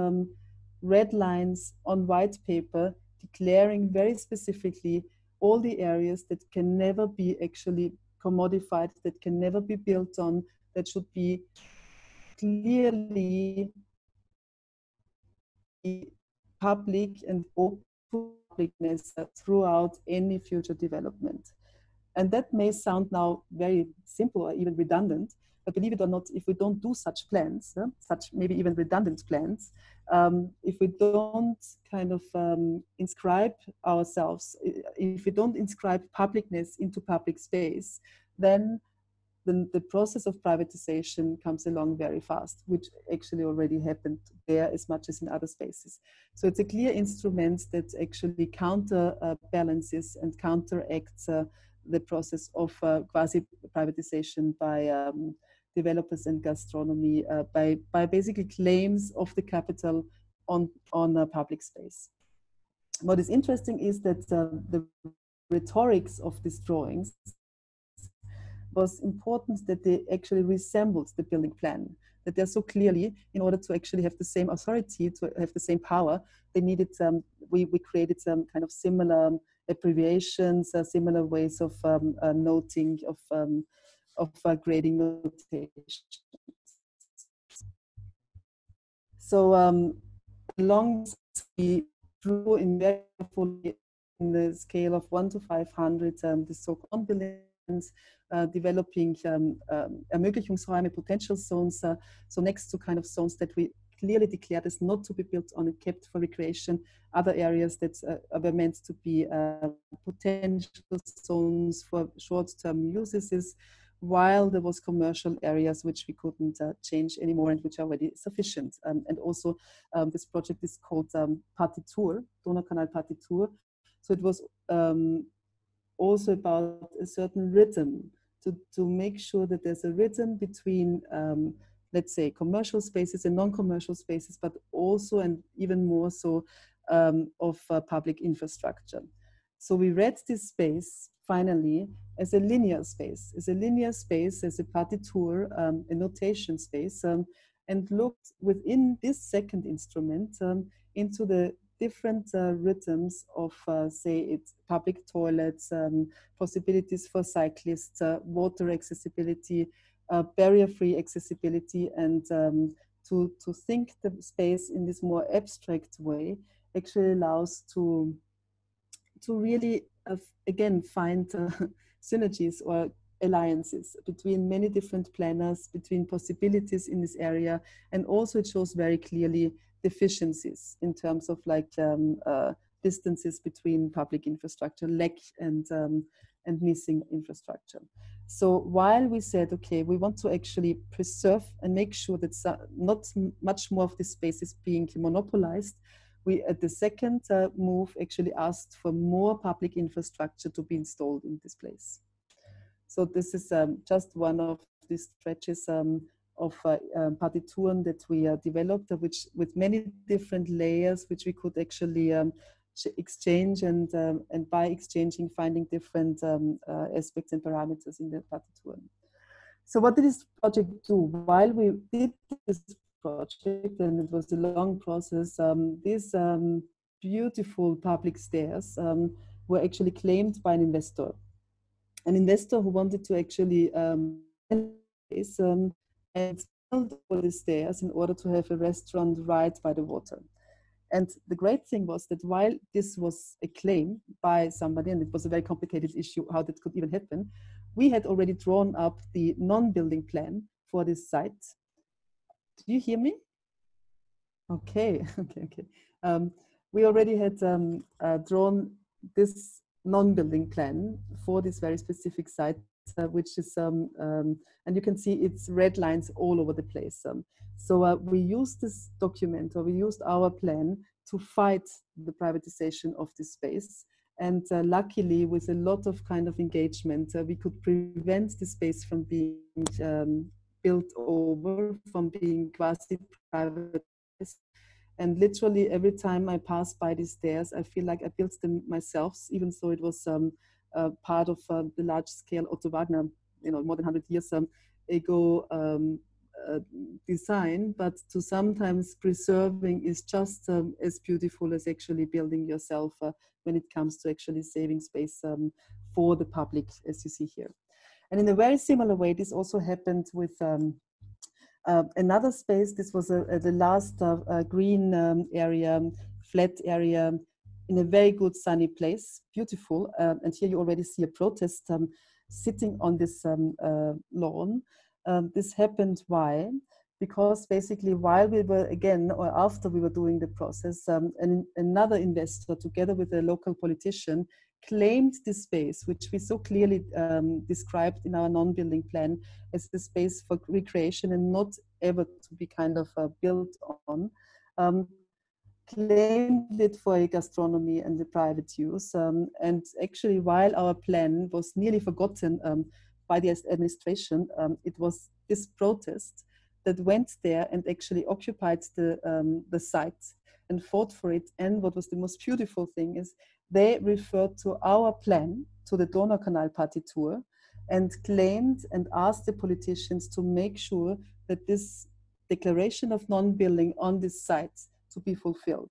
red lines on white paper declaring very specifically all the areas that can never be actually commodified, that can never be built on, that should be clearly public and open publicness throughout any future development. And that may sound now very simple or even redundant, but believe it or not, if we don't do such plans, such maybe even redundant plans, if we don't kind of inscribe ourselves, if we don't inscribe publicness into public space, then the process of privatization comes along very fast, which actually already happened there as much as in other spaces. So it's a clear instrument that actually counterbalances and counteracts the process of quasi-privatization by developers and gastronomy by basically claims of the capital on public space. What is interesting is that the rhetorics of these drawings was important that they actually resembled the building plan, that they're so clearly, in order to actually have the same authority, to have the same power, they needed, we created some kind of similar abbreviations, similar ways of noting, of grading notations. So long we drew in very carefully in the scale of 1 to 500 the so-called buildings, developing Ermöglichungsräume, potential zones, so next to kind of zones that we clearly declared as not to be built on and kept for recreation, other areas that were meant to be potential zones for short-term uses, while there was commercial areas which we couldn't change anymore and which are already sufficient. And also this project is called Partitur, Donaukanal Partitur. So it was also about a certain rhythm, to make sure that there's a rhythm between let's say commercial spaces and non-commercial spaces, but also and even more so of public infrastructure. So we read this space finally as a linear space, as a partitur, a notation space, and looked within this second instrument into the different rhythms of, say, it's public toilets, possibilities for cyclists, water accessibility, barrier-free accessibility, and to think the space in this more abstract way actually allows to really again find synergies or alliances between many different planners, between possibilities in this area, and also it shows very clearly deficiencies in terms of like distances between public infrastructure, lack and missing infrastructure. So while we said, okay, we want to actually preserve and make sure that not much more of this space is being monopolized, we at the second move actually asked for more public infrastructure to be installed in this place. So this is just one of these stretches of Partituren that we developed, which with many different layers, which we could actually exchange and by exchanging finding different aspects and parameters in the Partitur. So what did this project do? While we did this project, and it was a long process, these beautiful public stairs were actually claimed by an investor who wanted to actually and build all the stairs in order to have a restaurant right by the water. And the great thing was that while this was a claim by somebody, and it was a very complicated issue how that could even happen, we had already drawn up the non-building plan for this site. Do you hear me? Okay, okay, okay. We already had drawn this non-building plan for this very specific site, which is, and you can see it's red lines all over the place. So we used this document, or we used our plan to fight the privatization of this space. And luckily, with a lot of kind of engagement, we could prevent the space from being built over from being quasi-private. And literally every time I pass by these stairs, I feel like I built them myself, even though it was part of the large-scale Otto Wagner, you know, more than 100 years ago design. But to sometimes preserving is just as beautiful as actually building yourself when it comes to actually saving space for the public, as you see here. And in a very similar way, this also happened with another space. This was the last green area, flat area, in a very good sunny place, beautiful. And here you already see a protest sitting on this lawn. This happened, why? Because basically while we were, again, or after we were doing the process, another investor together with a local politician claimed this space, which we so clearly described in our non-building plan as the space for recreation and not ever to be kind of built on, claimed it for a gastronomy and the private use. And actually, while our plan was nearly forgotten by the administration, it was this protest that went there and actually occupied the site and fought for it. And what was the most beautiful thing is they referred to our plan, to the Donaukanal Partitur, and claimed and asked the politicians to make sure that this declaration of non-building on this site to be fulfilled.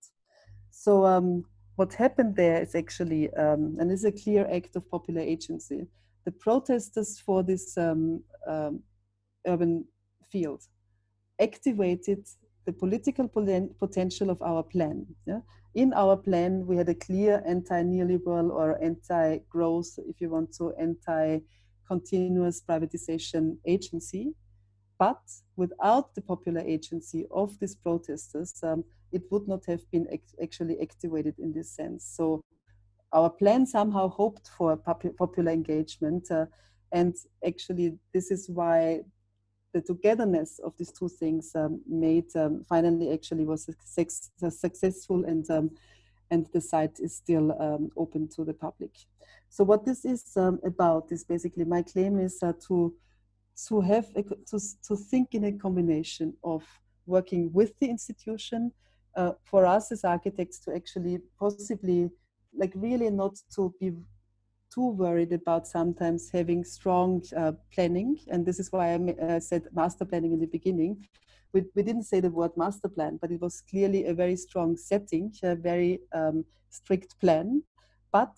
So what happened there is actually, and this is a clear act of popular agency, the protesters for this urban field activated the political potential of our plan. Yeah? In our plan, we had a clear anti-neoliberal or anti-growth, if you want to, anti-continuous privatization agency. But without the popular agency of these protesters, it would not have been actually activated in this sense. So our plan somehow hoped for popular engagement. And actually, this is why the togetherness of these two things made finally actually was successful, and the site is still open to the public. So what this is about is basically my claim is to think in a combination of working with the institution, for us as architects to actually possibly like really not to be too worried about sometimes having strong planning. And this is why I said master planning in the beginning. We didn't say the word master plan, but it was clearly a very strong setting, a very strict plan, but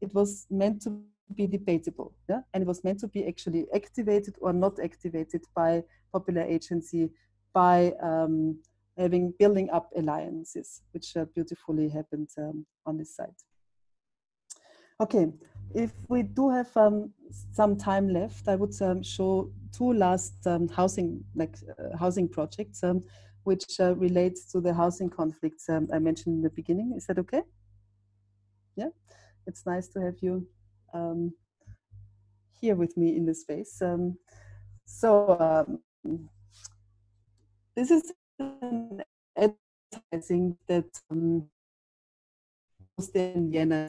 it was meant to be debatable. Yeah? And it was meant to be actually activated or not activated by popular agency, by having building up alliances, which beautifully happened on this site. Okay, if we do have some time left, I would show two last housing projects, which relates to the housing conflicts I mentioned in the beginning. Is that okay? Yeah, it's nice to have you here with me in the space. This is an advertising that was there in Vienna.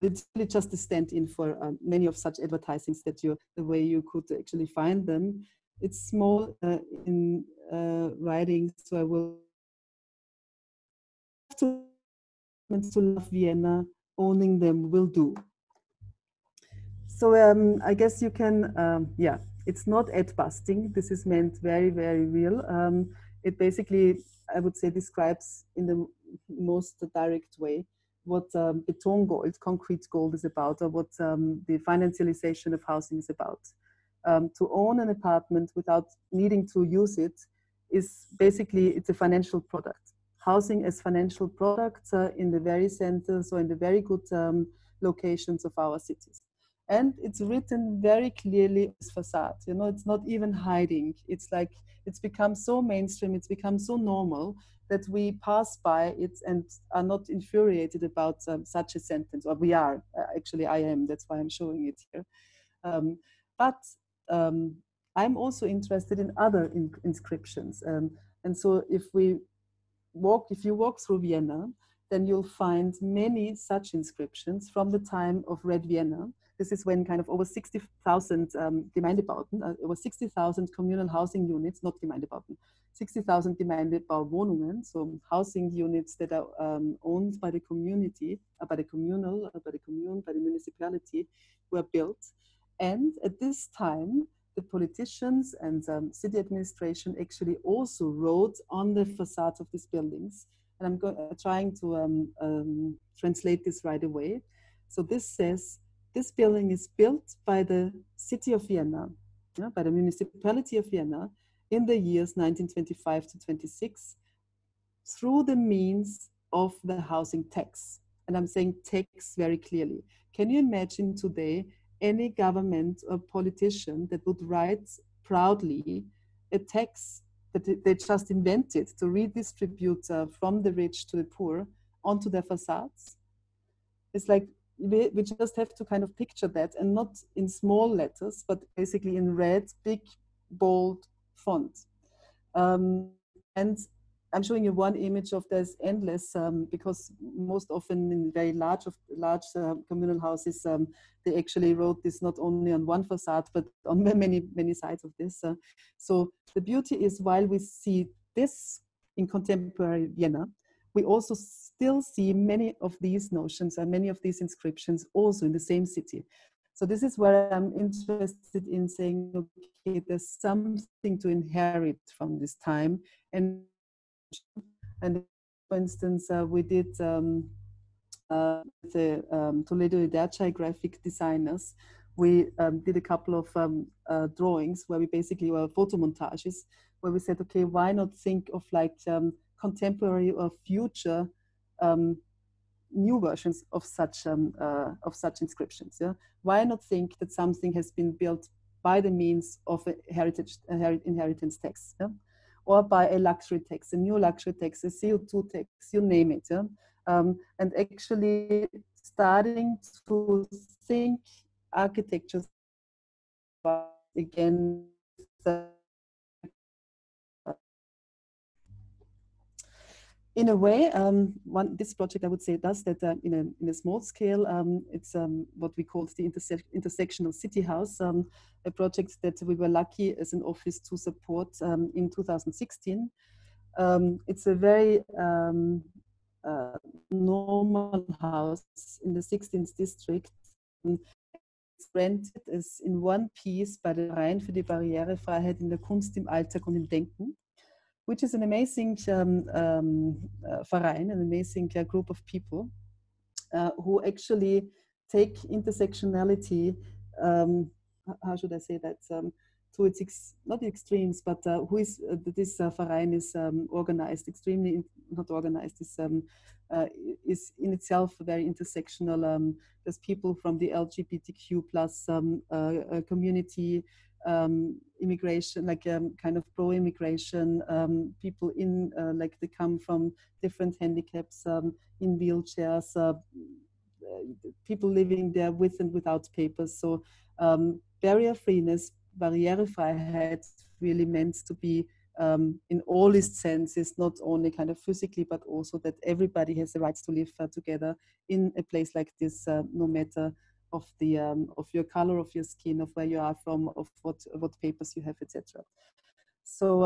It's really just a stand-in for many of such advertisings that the way you could actually find them. It's small in writing, so I will have to love Vienna, owning them will do. So I guess you can, yeah, it's not ad-busting. This is meant very, very real. It basically, I would say, describes in the most direct way what Betongold, concrete gold, is about, or what the financialization of housing is about. To own an apartment without needing to use it is basically, it's a financial product. Housing as financial products in the very centers or in the very good locations of our cities. And it's written very clearly as facade. You know, it's not even hiding. It's like, it's become so mainstream, it's become so normal that we pass by it and are not infuriated about such a sentence, or we are, actually I am, that's why I'm showing it here. But I'm also interested in other inscriptions. And so if you walk through Vienna, then you'll find many such inscriptions from the time of Red Vienna. This is when kind of over 60,000 Gemeindebauten, over 60,000 communal housing units, not Gemeindebauten, 60,000 Gemeindebauwohnungen, so housing units that are owned by the community, by the municipality, were built. And at this time, the politicians and city administration actually also wrote on the facades of these buildings. And I'm trying to translate this right away. So this says, this building is built by the city of Vienna, by the municipality of Vienna, in the years 1925 to 26, through the means of the housing tax. And I'm saying tax very clearly. Can you imagine today any government or politician that would write proudly a tax that they just invented to redistribute from the rich to the poor onto their facades? It's like, we just have to kind of picture that, and not in small letters, but basically in red, big, bold font. And I'm showing you one image of this endless, because most often in very large communal houses, they actually wrote this not only on one facade, but on many, many sides of this. So the beauty is, while we see this in contemporary Vienna, we also still see many of these notions and many of these inscriptions also in the same city. So this is where I'm interested in saying, okay, there's something to inherit from this time. And for instance, we did the Toledo Idachi graphic designers. We did a couple of drawings where we basically were photomontages, where we said, okay, why not think of like contemporary or future new versions of such inscriptions? Yeah, why not think that something has been built by the means of a heritage inheritance tax? Yeah? Or by a luxury tax, a new luxury tax, a CO2 tax, you name it. Yeah? And actually starting to think architecture again. In a way, this project, I would say, does that in a small scale. It's what we call the Intersectional City House, a project that we were lucky as an office to support in 2016. It's a very normal house in the 16th district. It's rented as in one piece by the Verein für die Barrierefreiheit in der Kunst, im Alltag und im Denken, which is an amazing Verein, an amazing group of people who actually take intersectionality, how should I say that, to its, not extremes, but who is, this Verein is organized, extremely, not organized, is in itself very intersectional. There's people from the LGBTQ plus community, immigration, like kind of pro-immigration, people in like they come from different handicaps, in wheelchairs, people living there with and without papers. So Barrierefreiheit really meant to be in all its senses, not only kind of physically, but also that everybody has the rights to live together in a place like this, no matter of the of your color, of your skin, of where you are from, of what papers you have, etc. So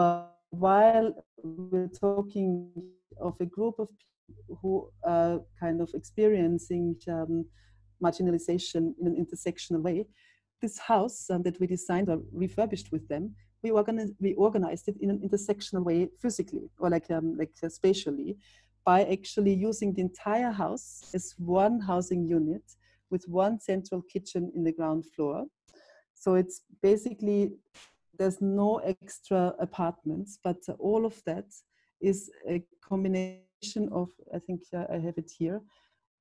while we're talking of a group of people who are kind of experiencing marginalization in an intersectional way, this house that we designed or refurbished with them, we organized it in an intersectional way physically, or like spatially, by actually using the entire house as one housing unit, with one central kitchen in the ground floor. So it's basically, there's no extra apartments, but all of that is a combination of, I think I have it here,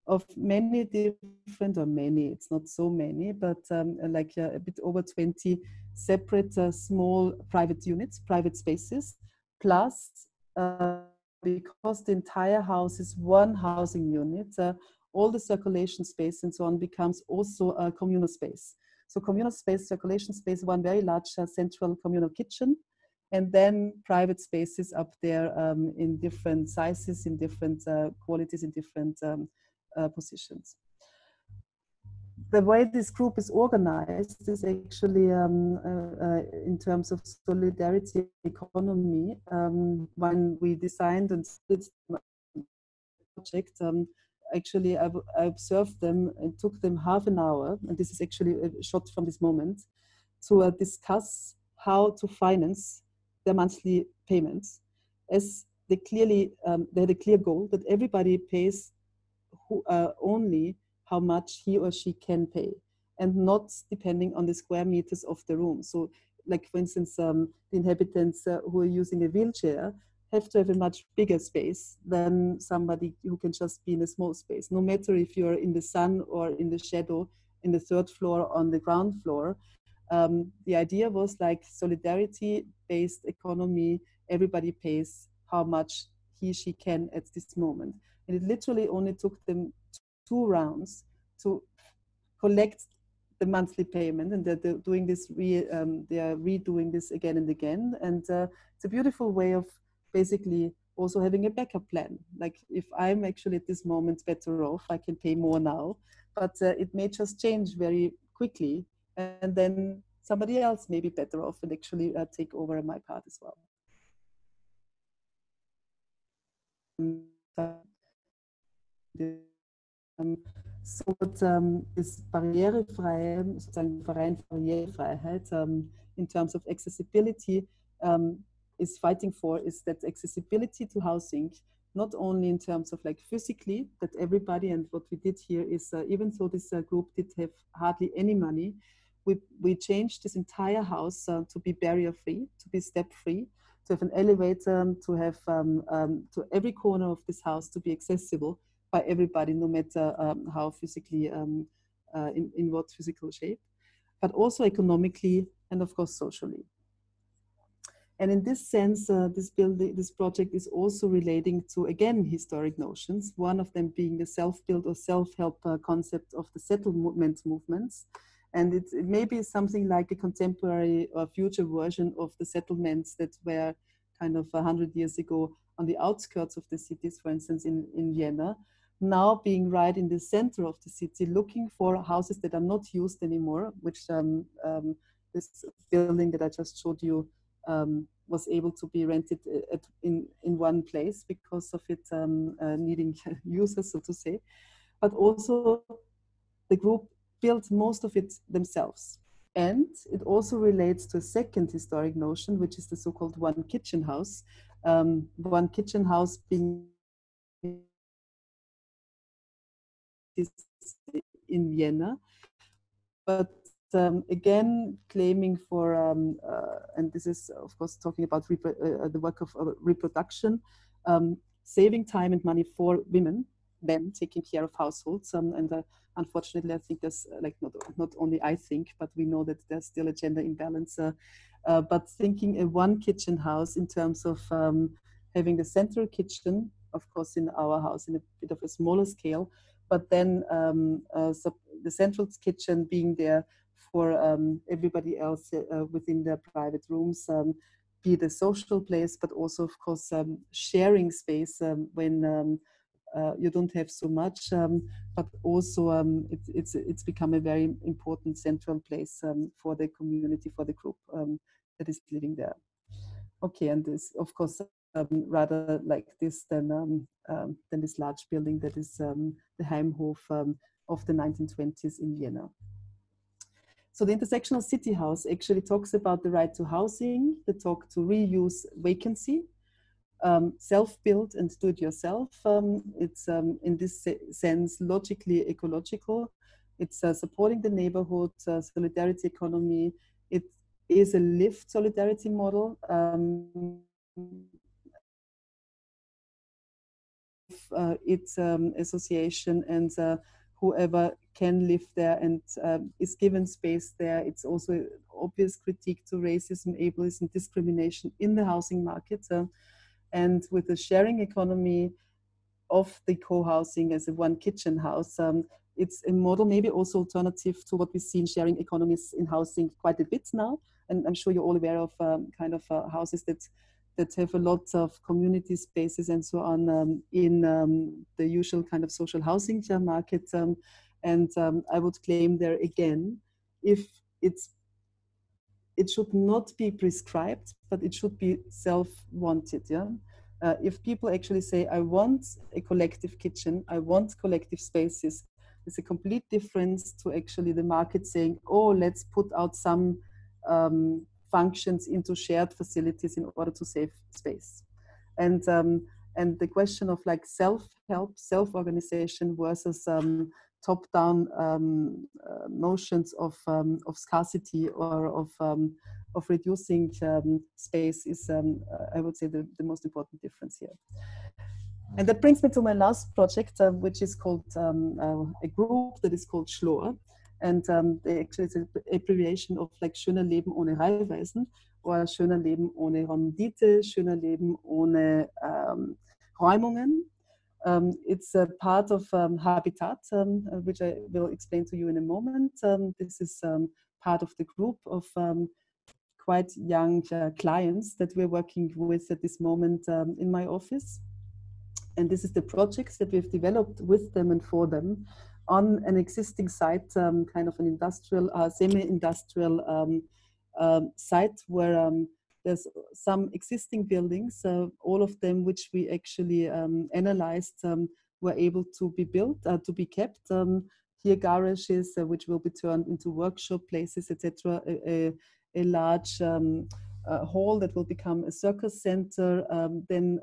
of many different, or many, it's not so many, but like a bit over 20 separate small private units, private spaces, plus because the entire house is one housing unit, all the circulation space and so on becomes also a communal space. So communal space, circulation space, one very large central communal kitchen, and then private spaces up there in different sizes, in different qualities, in different positions. The way this group is organized is actually in terms of solidarity economy. When we designed and did the project, actually I observed them and took them half an hour, and this is actually a shot from this moment, to discuss how to finance their monthly payments, as they clearly, they had a clear goal that everybody pays who, only how much he or she can pay, and not depending on the square meters of the room. So like, for instance, the inhabitants who are using a wheelchair have to have a much bigger space than somebody who can just be in a small space, no matter if you're in the sun or in the shadow, in the third floor, on the ground floor. The idea was like solidarity-based economy, everybody pays how much he, she can at this moment. And it literally only took them 2 rounds to collect the monthly payment, and they're doing this, they are redoing this again and again. And it's a beautiful way of basically also having a backup plan. Like, if I'm actually at this moment better off, I can pay more now, but it may just change very quickly. And then somebody else may be better off and actually take over my part as well. So what is barrierefrei, sozusagen Verein Barrierefreiheit, in terms of accessibility, is fighting for is that accessibility to housing, not only in terms of like physically, that everybody, and what we did here is even though this group did have hardly any money, we changed this entire house to be barrier-free, to be step-free, to have an elevator, to have to every corner of this house to be accessible by everybody, no matter how physically, in what physical shape, but also economically and of course socially. And in this sense, this project is also relating to, again, historic notions, one of them being the self-build or self-help concept of the settlement movements. And it may be something like a contemporary or future version of the settlements that were kind of 100 years ago on the outskirts of the cities, for instance, in Vienna, now being right in the center of the city, looking for houses that are not used anymore, which this building that I just showed you was able to be rented at, in one place because of it needing users, so to say. But also the group built most of it themselves. And it also relates to a second historic notion, which is the so-called one kitchen house. One kitchen house being in Vienna, but again claiming for, and this is of course talking about the work of reproduction, saving time and money for women, then taking care of households. And unfortunately, I think there's like not only I think, but we know that there's still a gender imbalance. But thinking a one kitchen house in terms of having the central kitchen, of course, in our house in a bit of a smaller scale, but then the central kitchen being there for everybody else within their private rooms, be the social place, but also, of course, sharing space when you don't have so much, but also it's become a very important central place for the community, for the group that is living there. Okay, and this, of course, rather like this than this large building that is the Heimhof of the 1920s in Vienna. So the Intersectional City House actually talks about the right to housing, the talk to reuse vacancy, self-built and do-it-yourself. It's in this sense logically ecological. It's supporting the neighborhood, solidarity economy. It is a lived solidarity model its association, and whoever can live there and is given space there. It's also an obvious critique to racism, ableism, discrimination in the housing market. And with the sharing economy of the co-housing as a one-kitchen house, it's a model maybe also alternative to what we see in sharing economies in housing quite a bit now. and I'm sure you're all aware of kind of houses that have a lot of community spaces and so on in the usual kind of social housing market. And I would claim there again, if it should not be prescribed, but it should be self-wanted. Yeah? If people actually say, I want a collective kitchen, I want collective spaces, it's a complete difference to actually the market saying, oh, let's put out some functions into shared facilities in order to save space. And the question of like self-help, self-organization versus top-down notions of scarcity or of reducing space is, I would say, the most important difference here. And that brings me to my last project, which is called a group that is called Schloa. And actually it's an abbreviation of like schöner Leben ohne Reihweisen or schöner Leben ohne Rendite, schöner Leben ohne Räumungen. It's a part of Habitat, which I will explain to you in a moment. This is part of the group of quite young clients that we're working with at this moment in my office. And this is the projects that we've developed with them and for them on an existing site, kind of an industrial, semi-industrial site where there's some existing buildings, all of them which we actually analyzed were able to be built, to be kept. Here garages, which will be turned into workshop places, etc. A large hall that will become a circus center. Then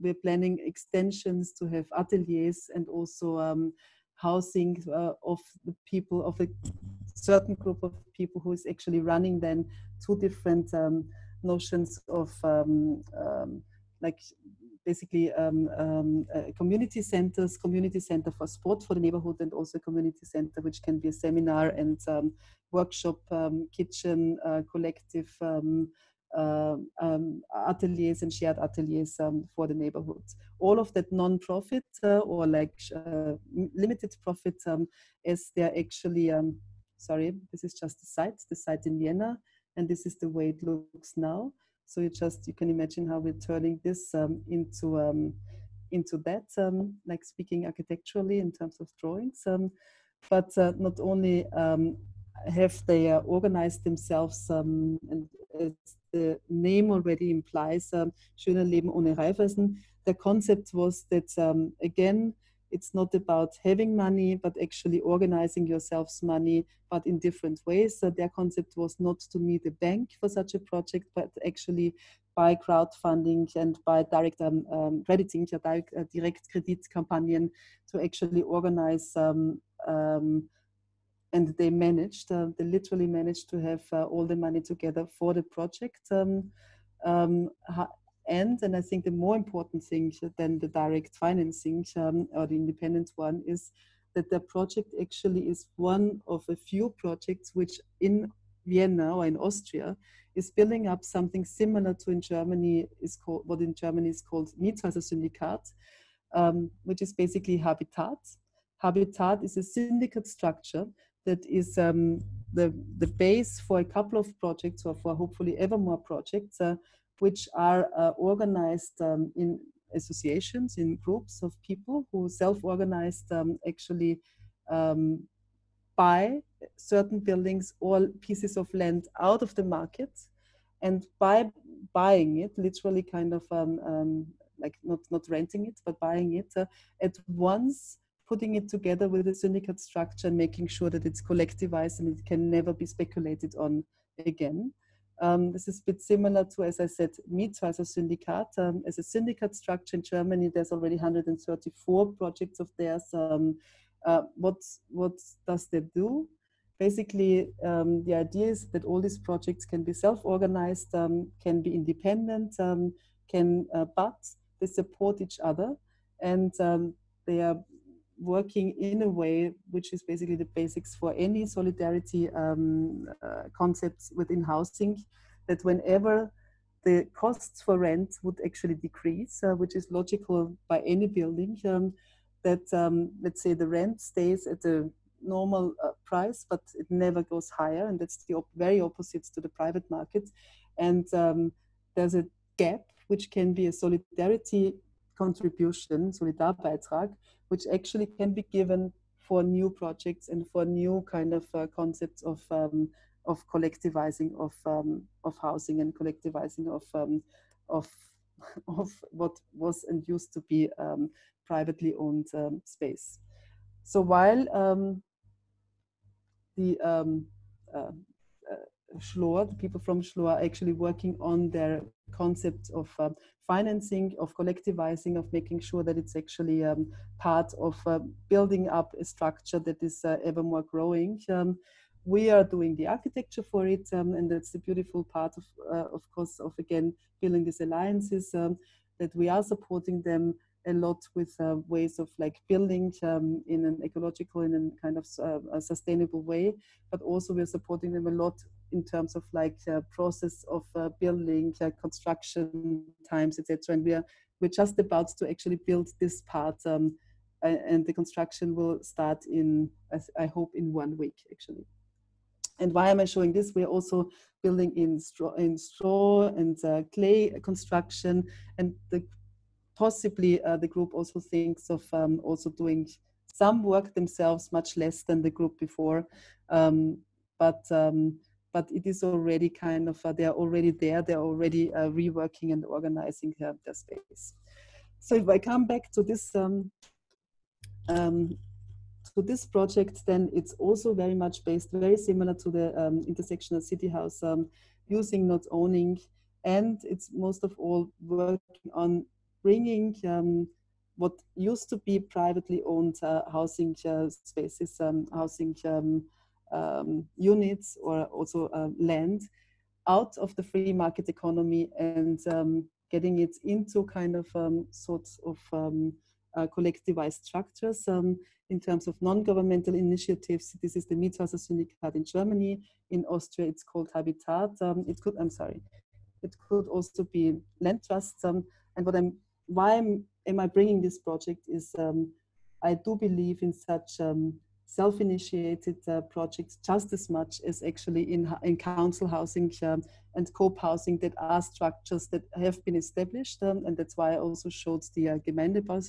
we're planning extensions to have ateliers and also housing of the people, of a certain group of people who is actually running then two different notions of like basically community centers, community center for sport for the neighborhood and also community center which can be a seminar and workshop, kitchen, collective ateliers and shared ateliers for the neighborhood. All of that non-profit or like limited profit as they're actually, sorry, this is just the site in Vienna, and this is the way it looks now. So you can imagine how we're turning this into that, like speaking architecturally in terms of drawings. But not only have they organized themselves, and as the name already implies, schöner Leben ohne Reihweisen. The concept was that, again, it's not about having money, but actually organizing yourselves money, but in different ways. So their concept was not to need a bank for such a project, but actually by crowdfunding and by direct crediting, direct credit campaign to actually organize and they managed, they literally managed to have all the money together for the project. And I think the more important thing than the direct financing or the independent one is that the project actually is one of a few projects which in Vienna or in Austria is building up something similar to in Germany is called, what in Germany is called Mietshäuser-Syndikat, which is basically Habitat. Habitat is a syndicate structure that is the base for a couple of projects or for hopefully ever more projects which are organized in associations, in groups of people who self-organized actually buy certain buildings or pieces of land out of the market, and by buying it, literally kind of like not renting it, but buying it at once, putting it together with a syndicate structure, making sure that it's collectivized and it can never be speculated on again. This is a bit similar to, as I said, Mietshäuser-Syndikat. As a syndicate structure in Germany, there's already 134 projects of theirs. What does that do? Basically, the idea is that all these projects can be self-organized, can be independent, but they support each other, and they are working in a way which is basically the basics for any solidarity concepts within housing, that whenever the costs for rent would actually decrease, which is logical by any building, that let's say the rent stays at a normal price, but it never goes higher, and that's the very opposite to the private market. And there's a gap which can be a solidarity contribution, Solidarbeitrag, which actually can be given for new projects and for new kind of concepts of collectivizing of housing and collectivizing of what was and used to be privately owned space. So while the people from Schloa are actually working on their concept of financing, of collectivizing, of making sure that it's actually part of building up a structure that is ever more growing. We are doing the architecture for it, and that's the beautiful part of course, of again, building these alliances, that we are supporting them a lot with ways of like building in an ecological, in a kind of a sustainable way, but also we're supporting them a lot in terms of like process of building, construction times, etc. And we're just about to actually build this part, and the construction will start in, I hope, in 1 week actually. And why am I showing this? We're also building in straw and clay construction, and the possibly the group also thinks of also doing some work themselves, much less than the group before, but it is already kind of they are already there. They're already reworking and organizing their space. So if I come back to this this project, then it's also very much based, very similar to the Intersectional City House, using not owning, and it's most of all working on bringing what used to be privately owned housing spaces, housing units, or also land, out of the free market economy and getting it into kind of sorts of collectivized structures. In terms of non-governmental initiatives, this is the Miethauser Syndikat in Germany. In Austria, it's called Habitat. It could also be land trusts. And what why am I bringing this project is I do believe in such self-initiated projects just as much as actually in council housing and co-op housing that are structures that have been established. And that's why I also showed the Gemeindebau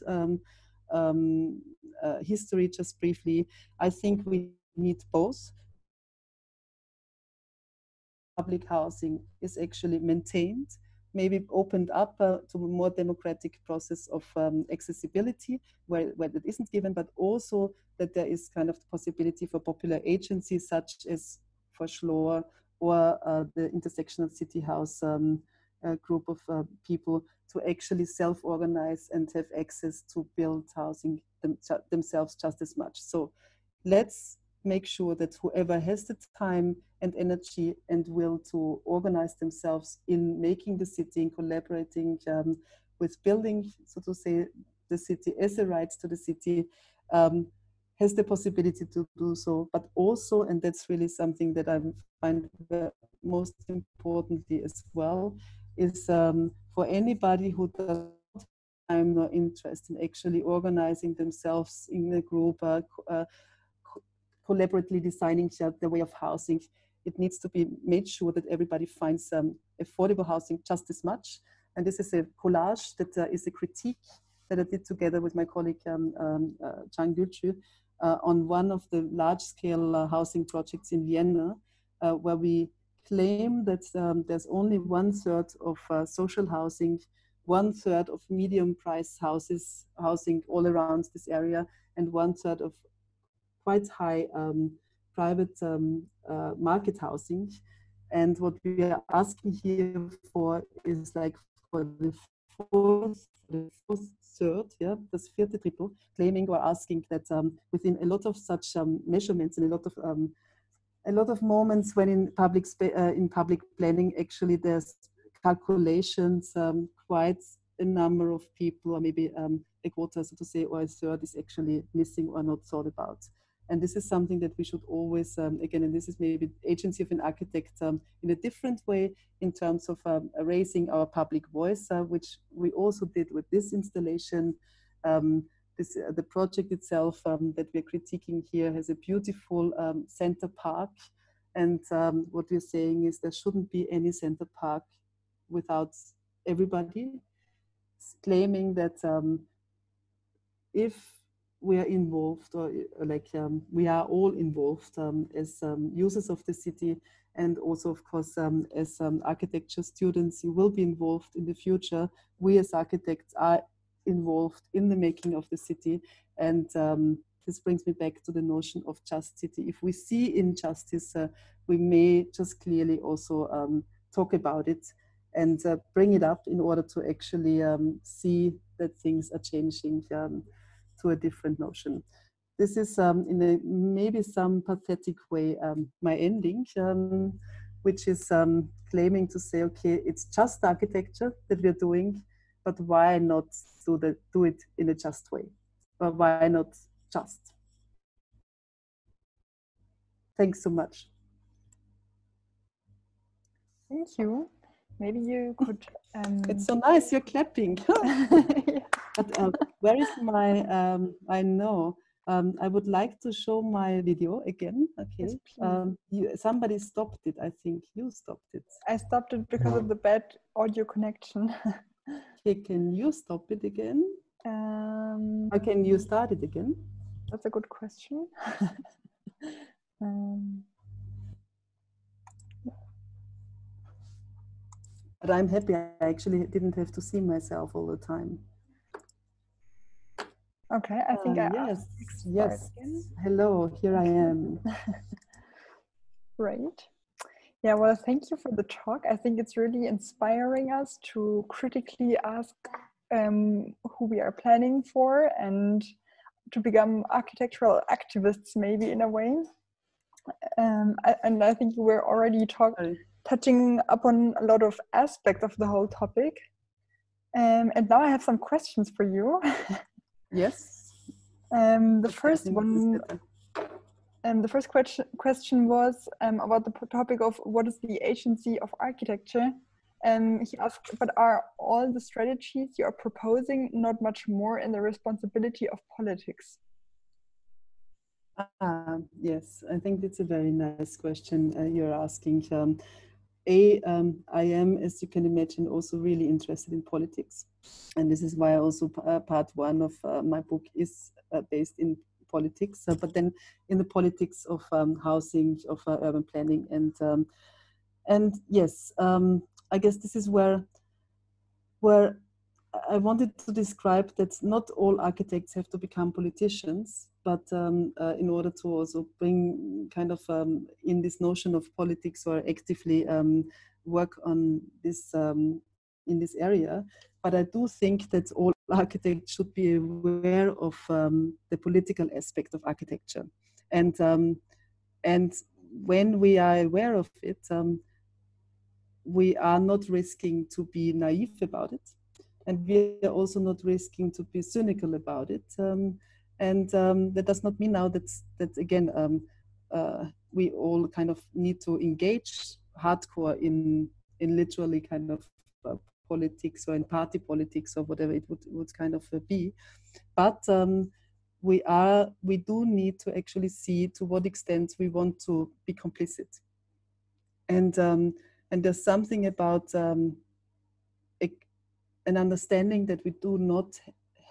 history just briefly. I think we need both. Public housing is actually maintained, maybe opened up to a more democratic process of accessibility where that isn't given, but also that there is kind of the possibility for popular agencies such as for Schloa or the Intersectional City House group of people to actually self-organize and have access to build housing themselves just as much. So let's make sure that whoever has the time and energy and will to organize themselves in making the city and collaborating with building, so to say, the city as a right to the city, has the possibility to do so. But also, and that's really something that I find most importantly as well, is for anybody who does time or interest in actually organizing themselves in a group, collaboratively designing the way of housing, it needs to be made sure that everybody finds affordable housing just as much. And this is a collage that is a critique that I did together with my colleague Zhang Yuchu on one of the large-scale housing projects in Vienna, where we claim that there's only 1/3 of social housing, 1/3 of medium-priced housing all around this area, and 1/3 of quite high private market housing. And what we are asking here for is like for the fourth third, yeah, das vierte Drittel, claiming or asking that within a lot of such measurements and a lot of moments when in public planning, actually there's calculations, quite a number of people, or maybe a quarter, so to say, or a third is actually missing or not thought about. And this is something that we should always, again, and this is maybe agency of an architect in a different way in terms of raising our public voice, which we also did with this installation this, the project itself that we're critiquing here has a beautiful center park. And what we're saying is there shouldn't be any center park without everybody. It's claiming that if we are involved, or like we are all involved as users of the city, and also of course as architecture students, you will be involved in the future. We as architects are involved in the making of the city, and this brings me back to the notion of just city. If we see injustice, we may just clearly also talk about it and bring it up in order to actually see that things are changing to a different notion. This is in a maybe some pathetic way my ending, which is claiming to say, okay, it's just architecture that we're doing, but why not do it in a just way? Or why not just? Thanks so much. Thank you. Maybe you could... It's so nice, you're clapping. Yeah. But where is my... I know. I would like to show my video again. Okay. Somebody stopped it, I think. You stopped it. I stopped it because of the bad audio connection. Okay, can you stop it again? Or can you start it again? That's a good question. But I'm happy I actually didn't have to see myself all the time. Okay, I think I... Yes, yes. Hello, here I am. Right. Yeah, well, thank you for the talk. I think it's really inspiring us to critically ask who we are planning for and to become architectural activists, maybe, in a way. And I think you were already touching upon a lot of aspects of the whole topic. And now I have some questions for you. Yes. The first question was about the topic of what is the agency of architecture. He asked, but are all the strategies you are proposing not much more in the responsibility of politics? Yes, I think that's a very nice question you're asking. I am, as you can imagine, also really interested in politics. And this is why also part one of my book is based in politics, but then in the politics of housing, of urban planning. And yes, I guess this is where I wanted to describe that not all architects have to become politicians, but in order to also bring kind of in this notion of politics or actively work on this in this area. But I do think that all architects should be aware of the political aspect of architecture. And when we are aware of it, we are not risking to be naive about it. And we are also not risking to be cynical about it. That does not mean now that again, we all kind of need to engage hardcore in literally kind of politics or in party politics or whatever it would kind of be. But we do need to actually see to what extent we want to be complicit. And there's something about an understanding that we do not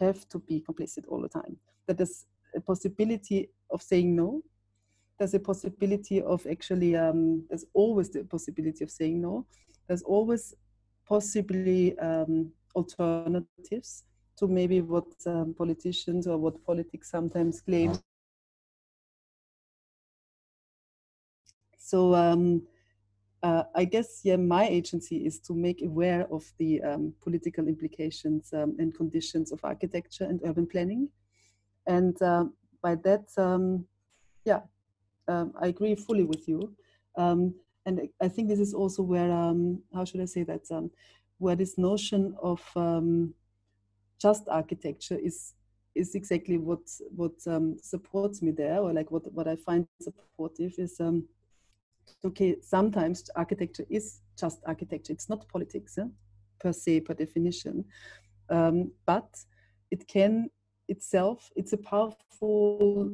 have to be complicit all the time. That there's a possibility of saying no. There's a possibility of actually, there's always the possibility of saying no. There's always possibly alternatives to maybe what politicians or what politics sometimes claim. So I guess, yeah, my agency is to make aware of the political implications and conditions of architecture and urban planning. And by that, yeah, I agree fully with you. And I think this is also where, how should I say that, where this notion of just architecture is exactly what supports me there, or like what I find supportive is, okay, sometimes architecture is just architecture. It's not politics, per se, per definition, but it can itself, it's a powerful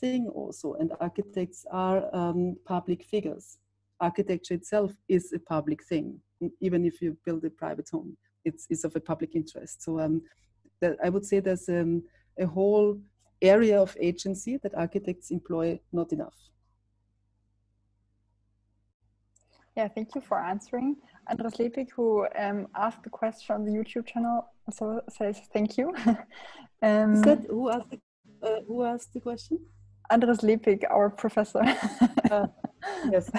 thing also, and architects are public figures. Architecture itself is a public thing. Even if you build a private home, it's of a public interest. So that I would say there's a whole area of agency that architects employ not enough. Yeah, thank you for answering. Andres Lepik, who asked the question on the YouTube channel, also says thank you. Is that who asked the question? Andres Lepik, our professor. Yes.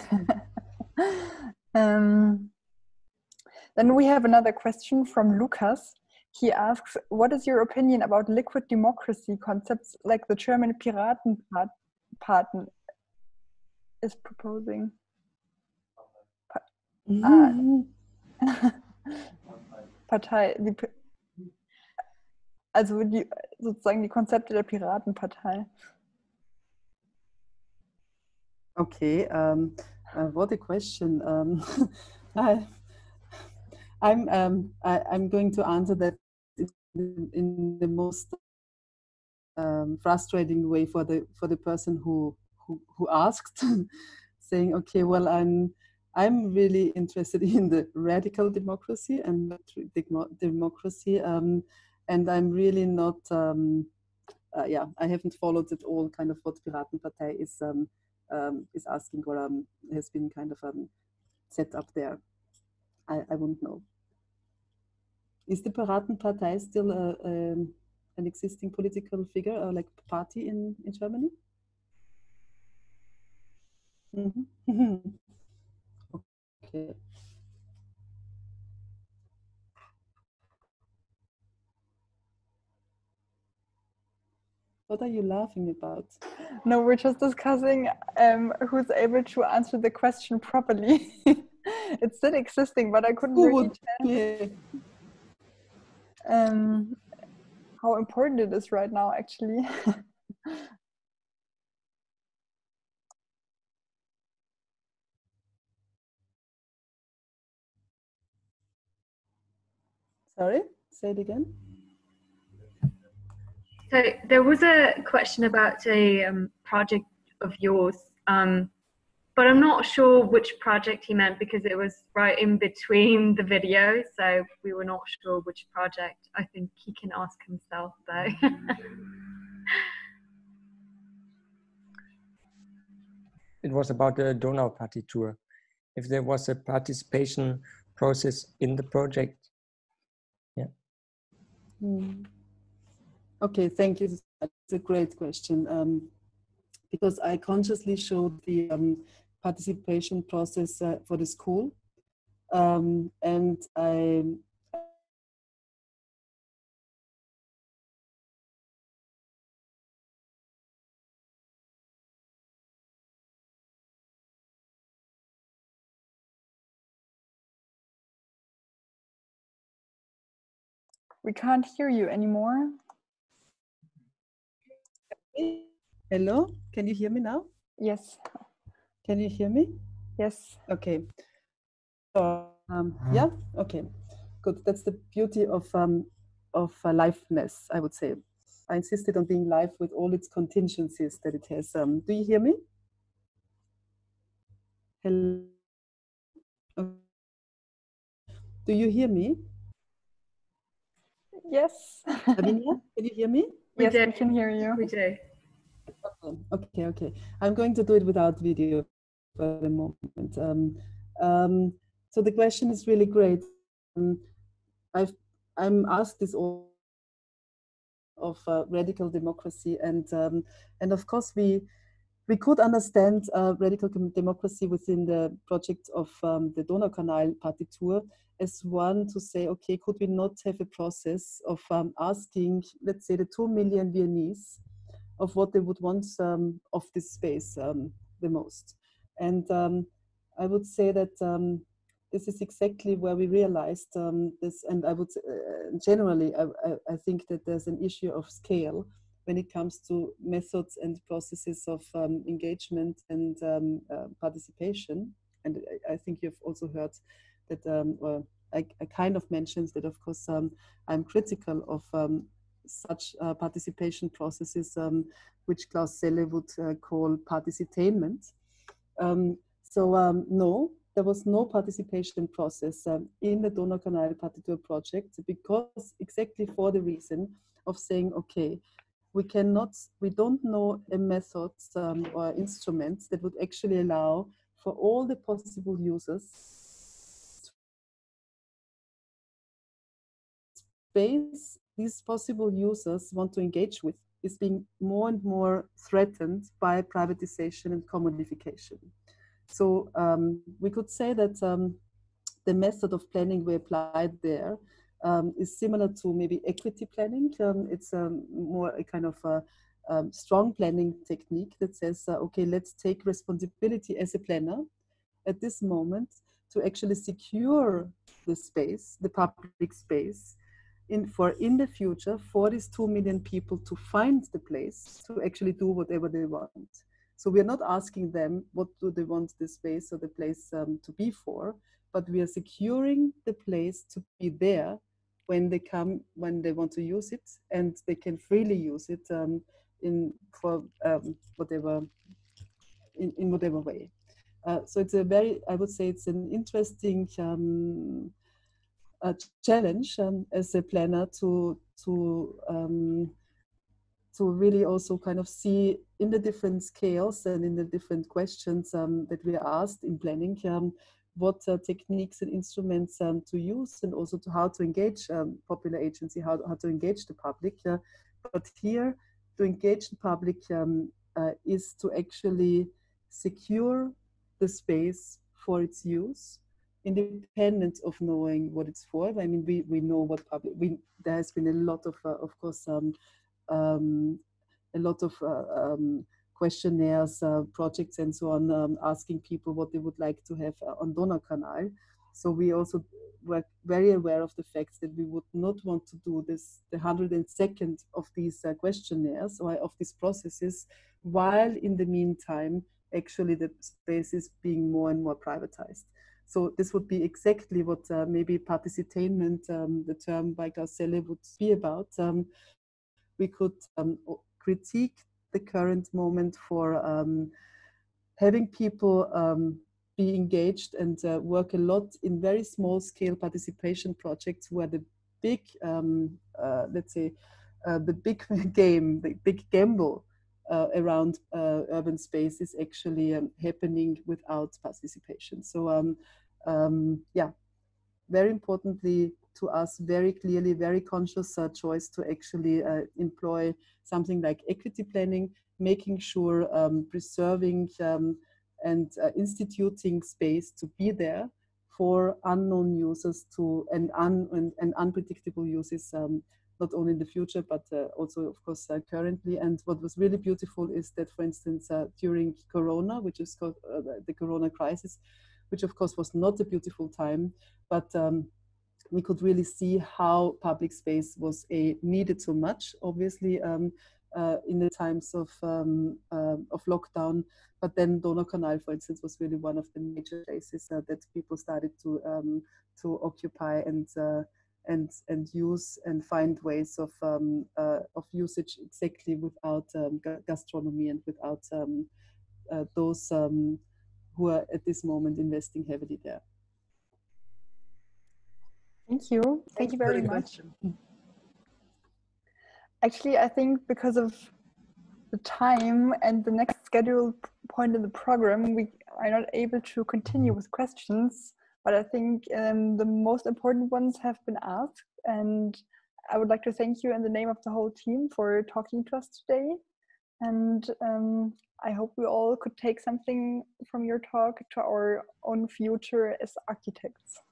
Then we have another question from Lucas. He asks, what is your opinion about liquid democracy concepts like the German Piratenpartei is proposing? Partei, also die, sozusagen die Konzepte der Piratenpartei. Okay, what a question. I'm going to answer that in the most frustrating way for the person who asked, saying, okay, well, I'm really interested in the radical democracy and democracy, and I'm really not, yeah, I haven't followed at all kind of what Piratenpartei is asking, or has been kind of set up there. I won't know. Is the Piratenpartei still an existing political figure, or like party in Germany? Mm-hmm. Okay. What are you laughing about? No, we're just discussing who's able to answer the question properly. It's still existing, but I couldn't really tell how important it is right now, actually. Sorry, say it again. So there was a question about a project of yours, but I'm not sure which project he meant because it was right in between the videos, so we were not sure which project. I think he can ask himself though. It was about the Donaukanal Partitur. If there was a participation process in the project. Okay, thank you. That's a great question, because I consciously showed the participation process for the school, and we can't hear you anymore. Hello, can you hear me now? Yes. Can you hear me? Yes. Okay. Yeah, okay, good. That's the beauty of liveness, I would say. I insisted on being live with all its contingencies that it has. Do you hear me? Hello? Do you hear me? Yes. Lavinia, can you hear me? Yes, I can hear you. We do. Okay, okay. I'm going to do it without video for the moment. So the question is really great. I'm asked this all of radical democracy, and of course we could understand radical democracy within the project of the Donaukanal Partitur as one to say, okay, could we not have a process of asking, let's say, the 2 million Viennese of what they would want of this space the most. And I would say that this is exactly where we realized this, and I would generally, I think that there's an issue of scale when it comes to methods and processes of engagement and participation. And I think you've also heard that I kind of mentioned that, of course, I'm critical of such participation processes, which Klaus Selle would call participainment. No, there was no participation process in the Donaukanal Partitur project, because exactly for the reason of saying, okay, we don't know a method or instruments that would actually allow for all the possible users space these possible users want to engage with is being more and more threatened by privatization and commodification. So we could say that the method of planning we applied there is similar to maybe equity planning. It's more a kind of strong planning technique that says, okay, let's take responsibility as a planner at this moment to actually secure the space, the public space, in the future for these 2 million people to find the place to actually do whatever they want. So we are not asking them what do they want the space or the place to be for, but we are securing the place to be there when they come, when they want to use it, and they can freely use it in whatever way. So it's a very, I would say, it's an interesting challenge as a planner to really also kind of see in the different scales and in the different questions that we are asked in planning, what techniques and instruments to use, and also to how to engage popular agency, how to engage the public. But here, to engage the public is to actually secure the space for its use, independent of knowing what it's for. I mean, we know what public, there has been a lot of questionnaires, projects, and so on, asking people what they would like to have on Donaukanal. So we also were very aware of the fact that we would not want to do this, the 102nd of these questionnaires or of these processes, while in the meantime, actually the space is being more and more privatized. So this would be exactly what maybe participainment, the term by Klaus Selle, would be about. We could critique the current moment for having people be engaged and work a lot in very small scale participation projects, where the big, let's say, the big game, the big gamble around urban space is actually happening without participation. So yeah, very importantly, to us, very clearly, very conscious choice to actually employ something like equity planning, making sure preserving and instituting space to be there for unknown users to and unpredictable uses, not only in the future but also, of course, currently. And what was really beautiful is that, for instance, during Corona, which is called, the Corona crisis, which of course was not a beautiful time, but we could really see how public space was needed so much, obviously, in the times of lockdown. But then Donaukanal, for instance, was really one of the major places that people started to occupy and use and find ways of usage, exactly without gastronomy and without those who are at this moment investing heavily there. Thank you. Thank you very much. Actually, I think because of the time and the next scheduled point in the program, we are not able to continue with questions, but I think the most important ones have been asked. And I would like to thank you in the name of the whole team for talking to us today. And I hope we all could take something from your talk to our own future as architects.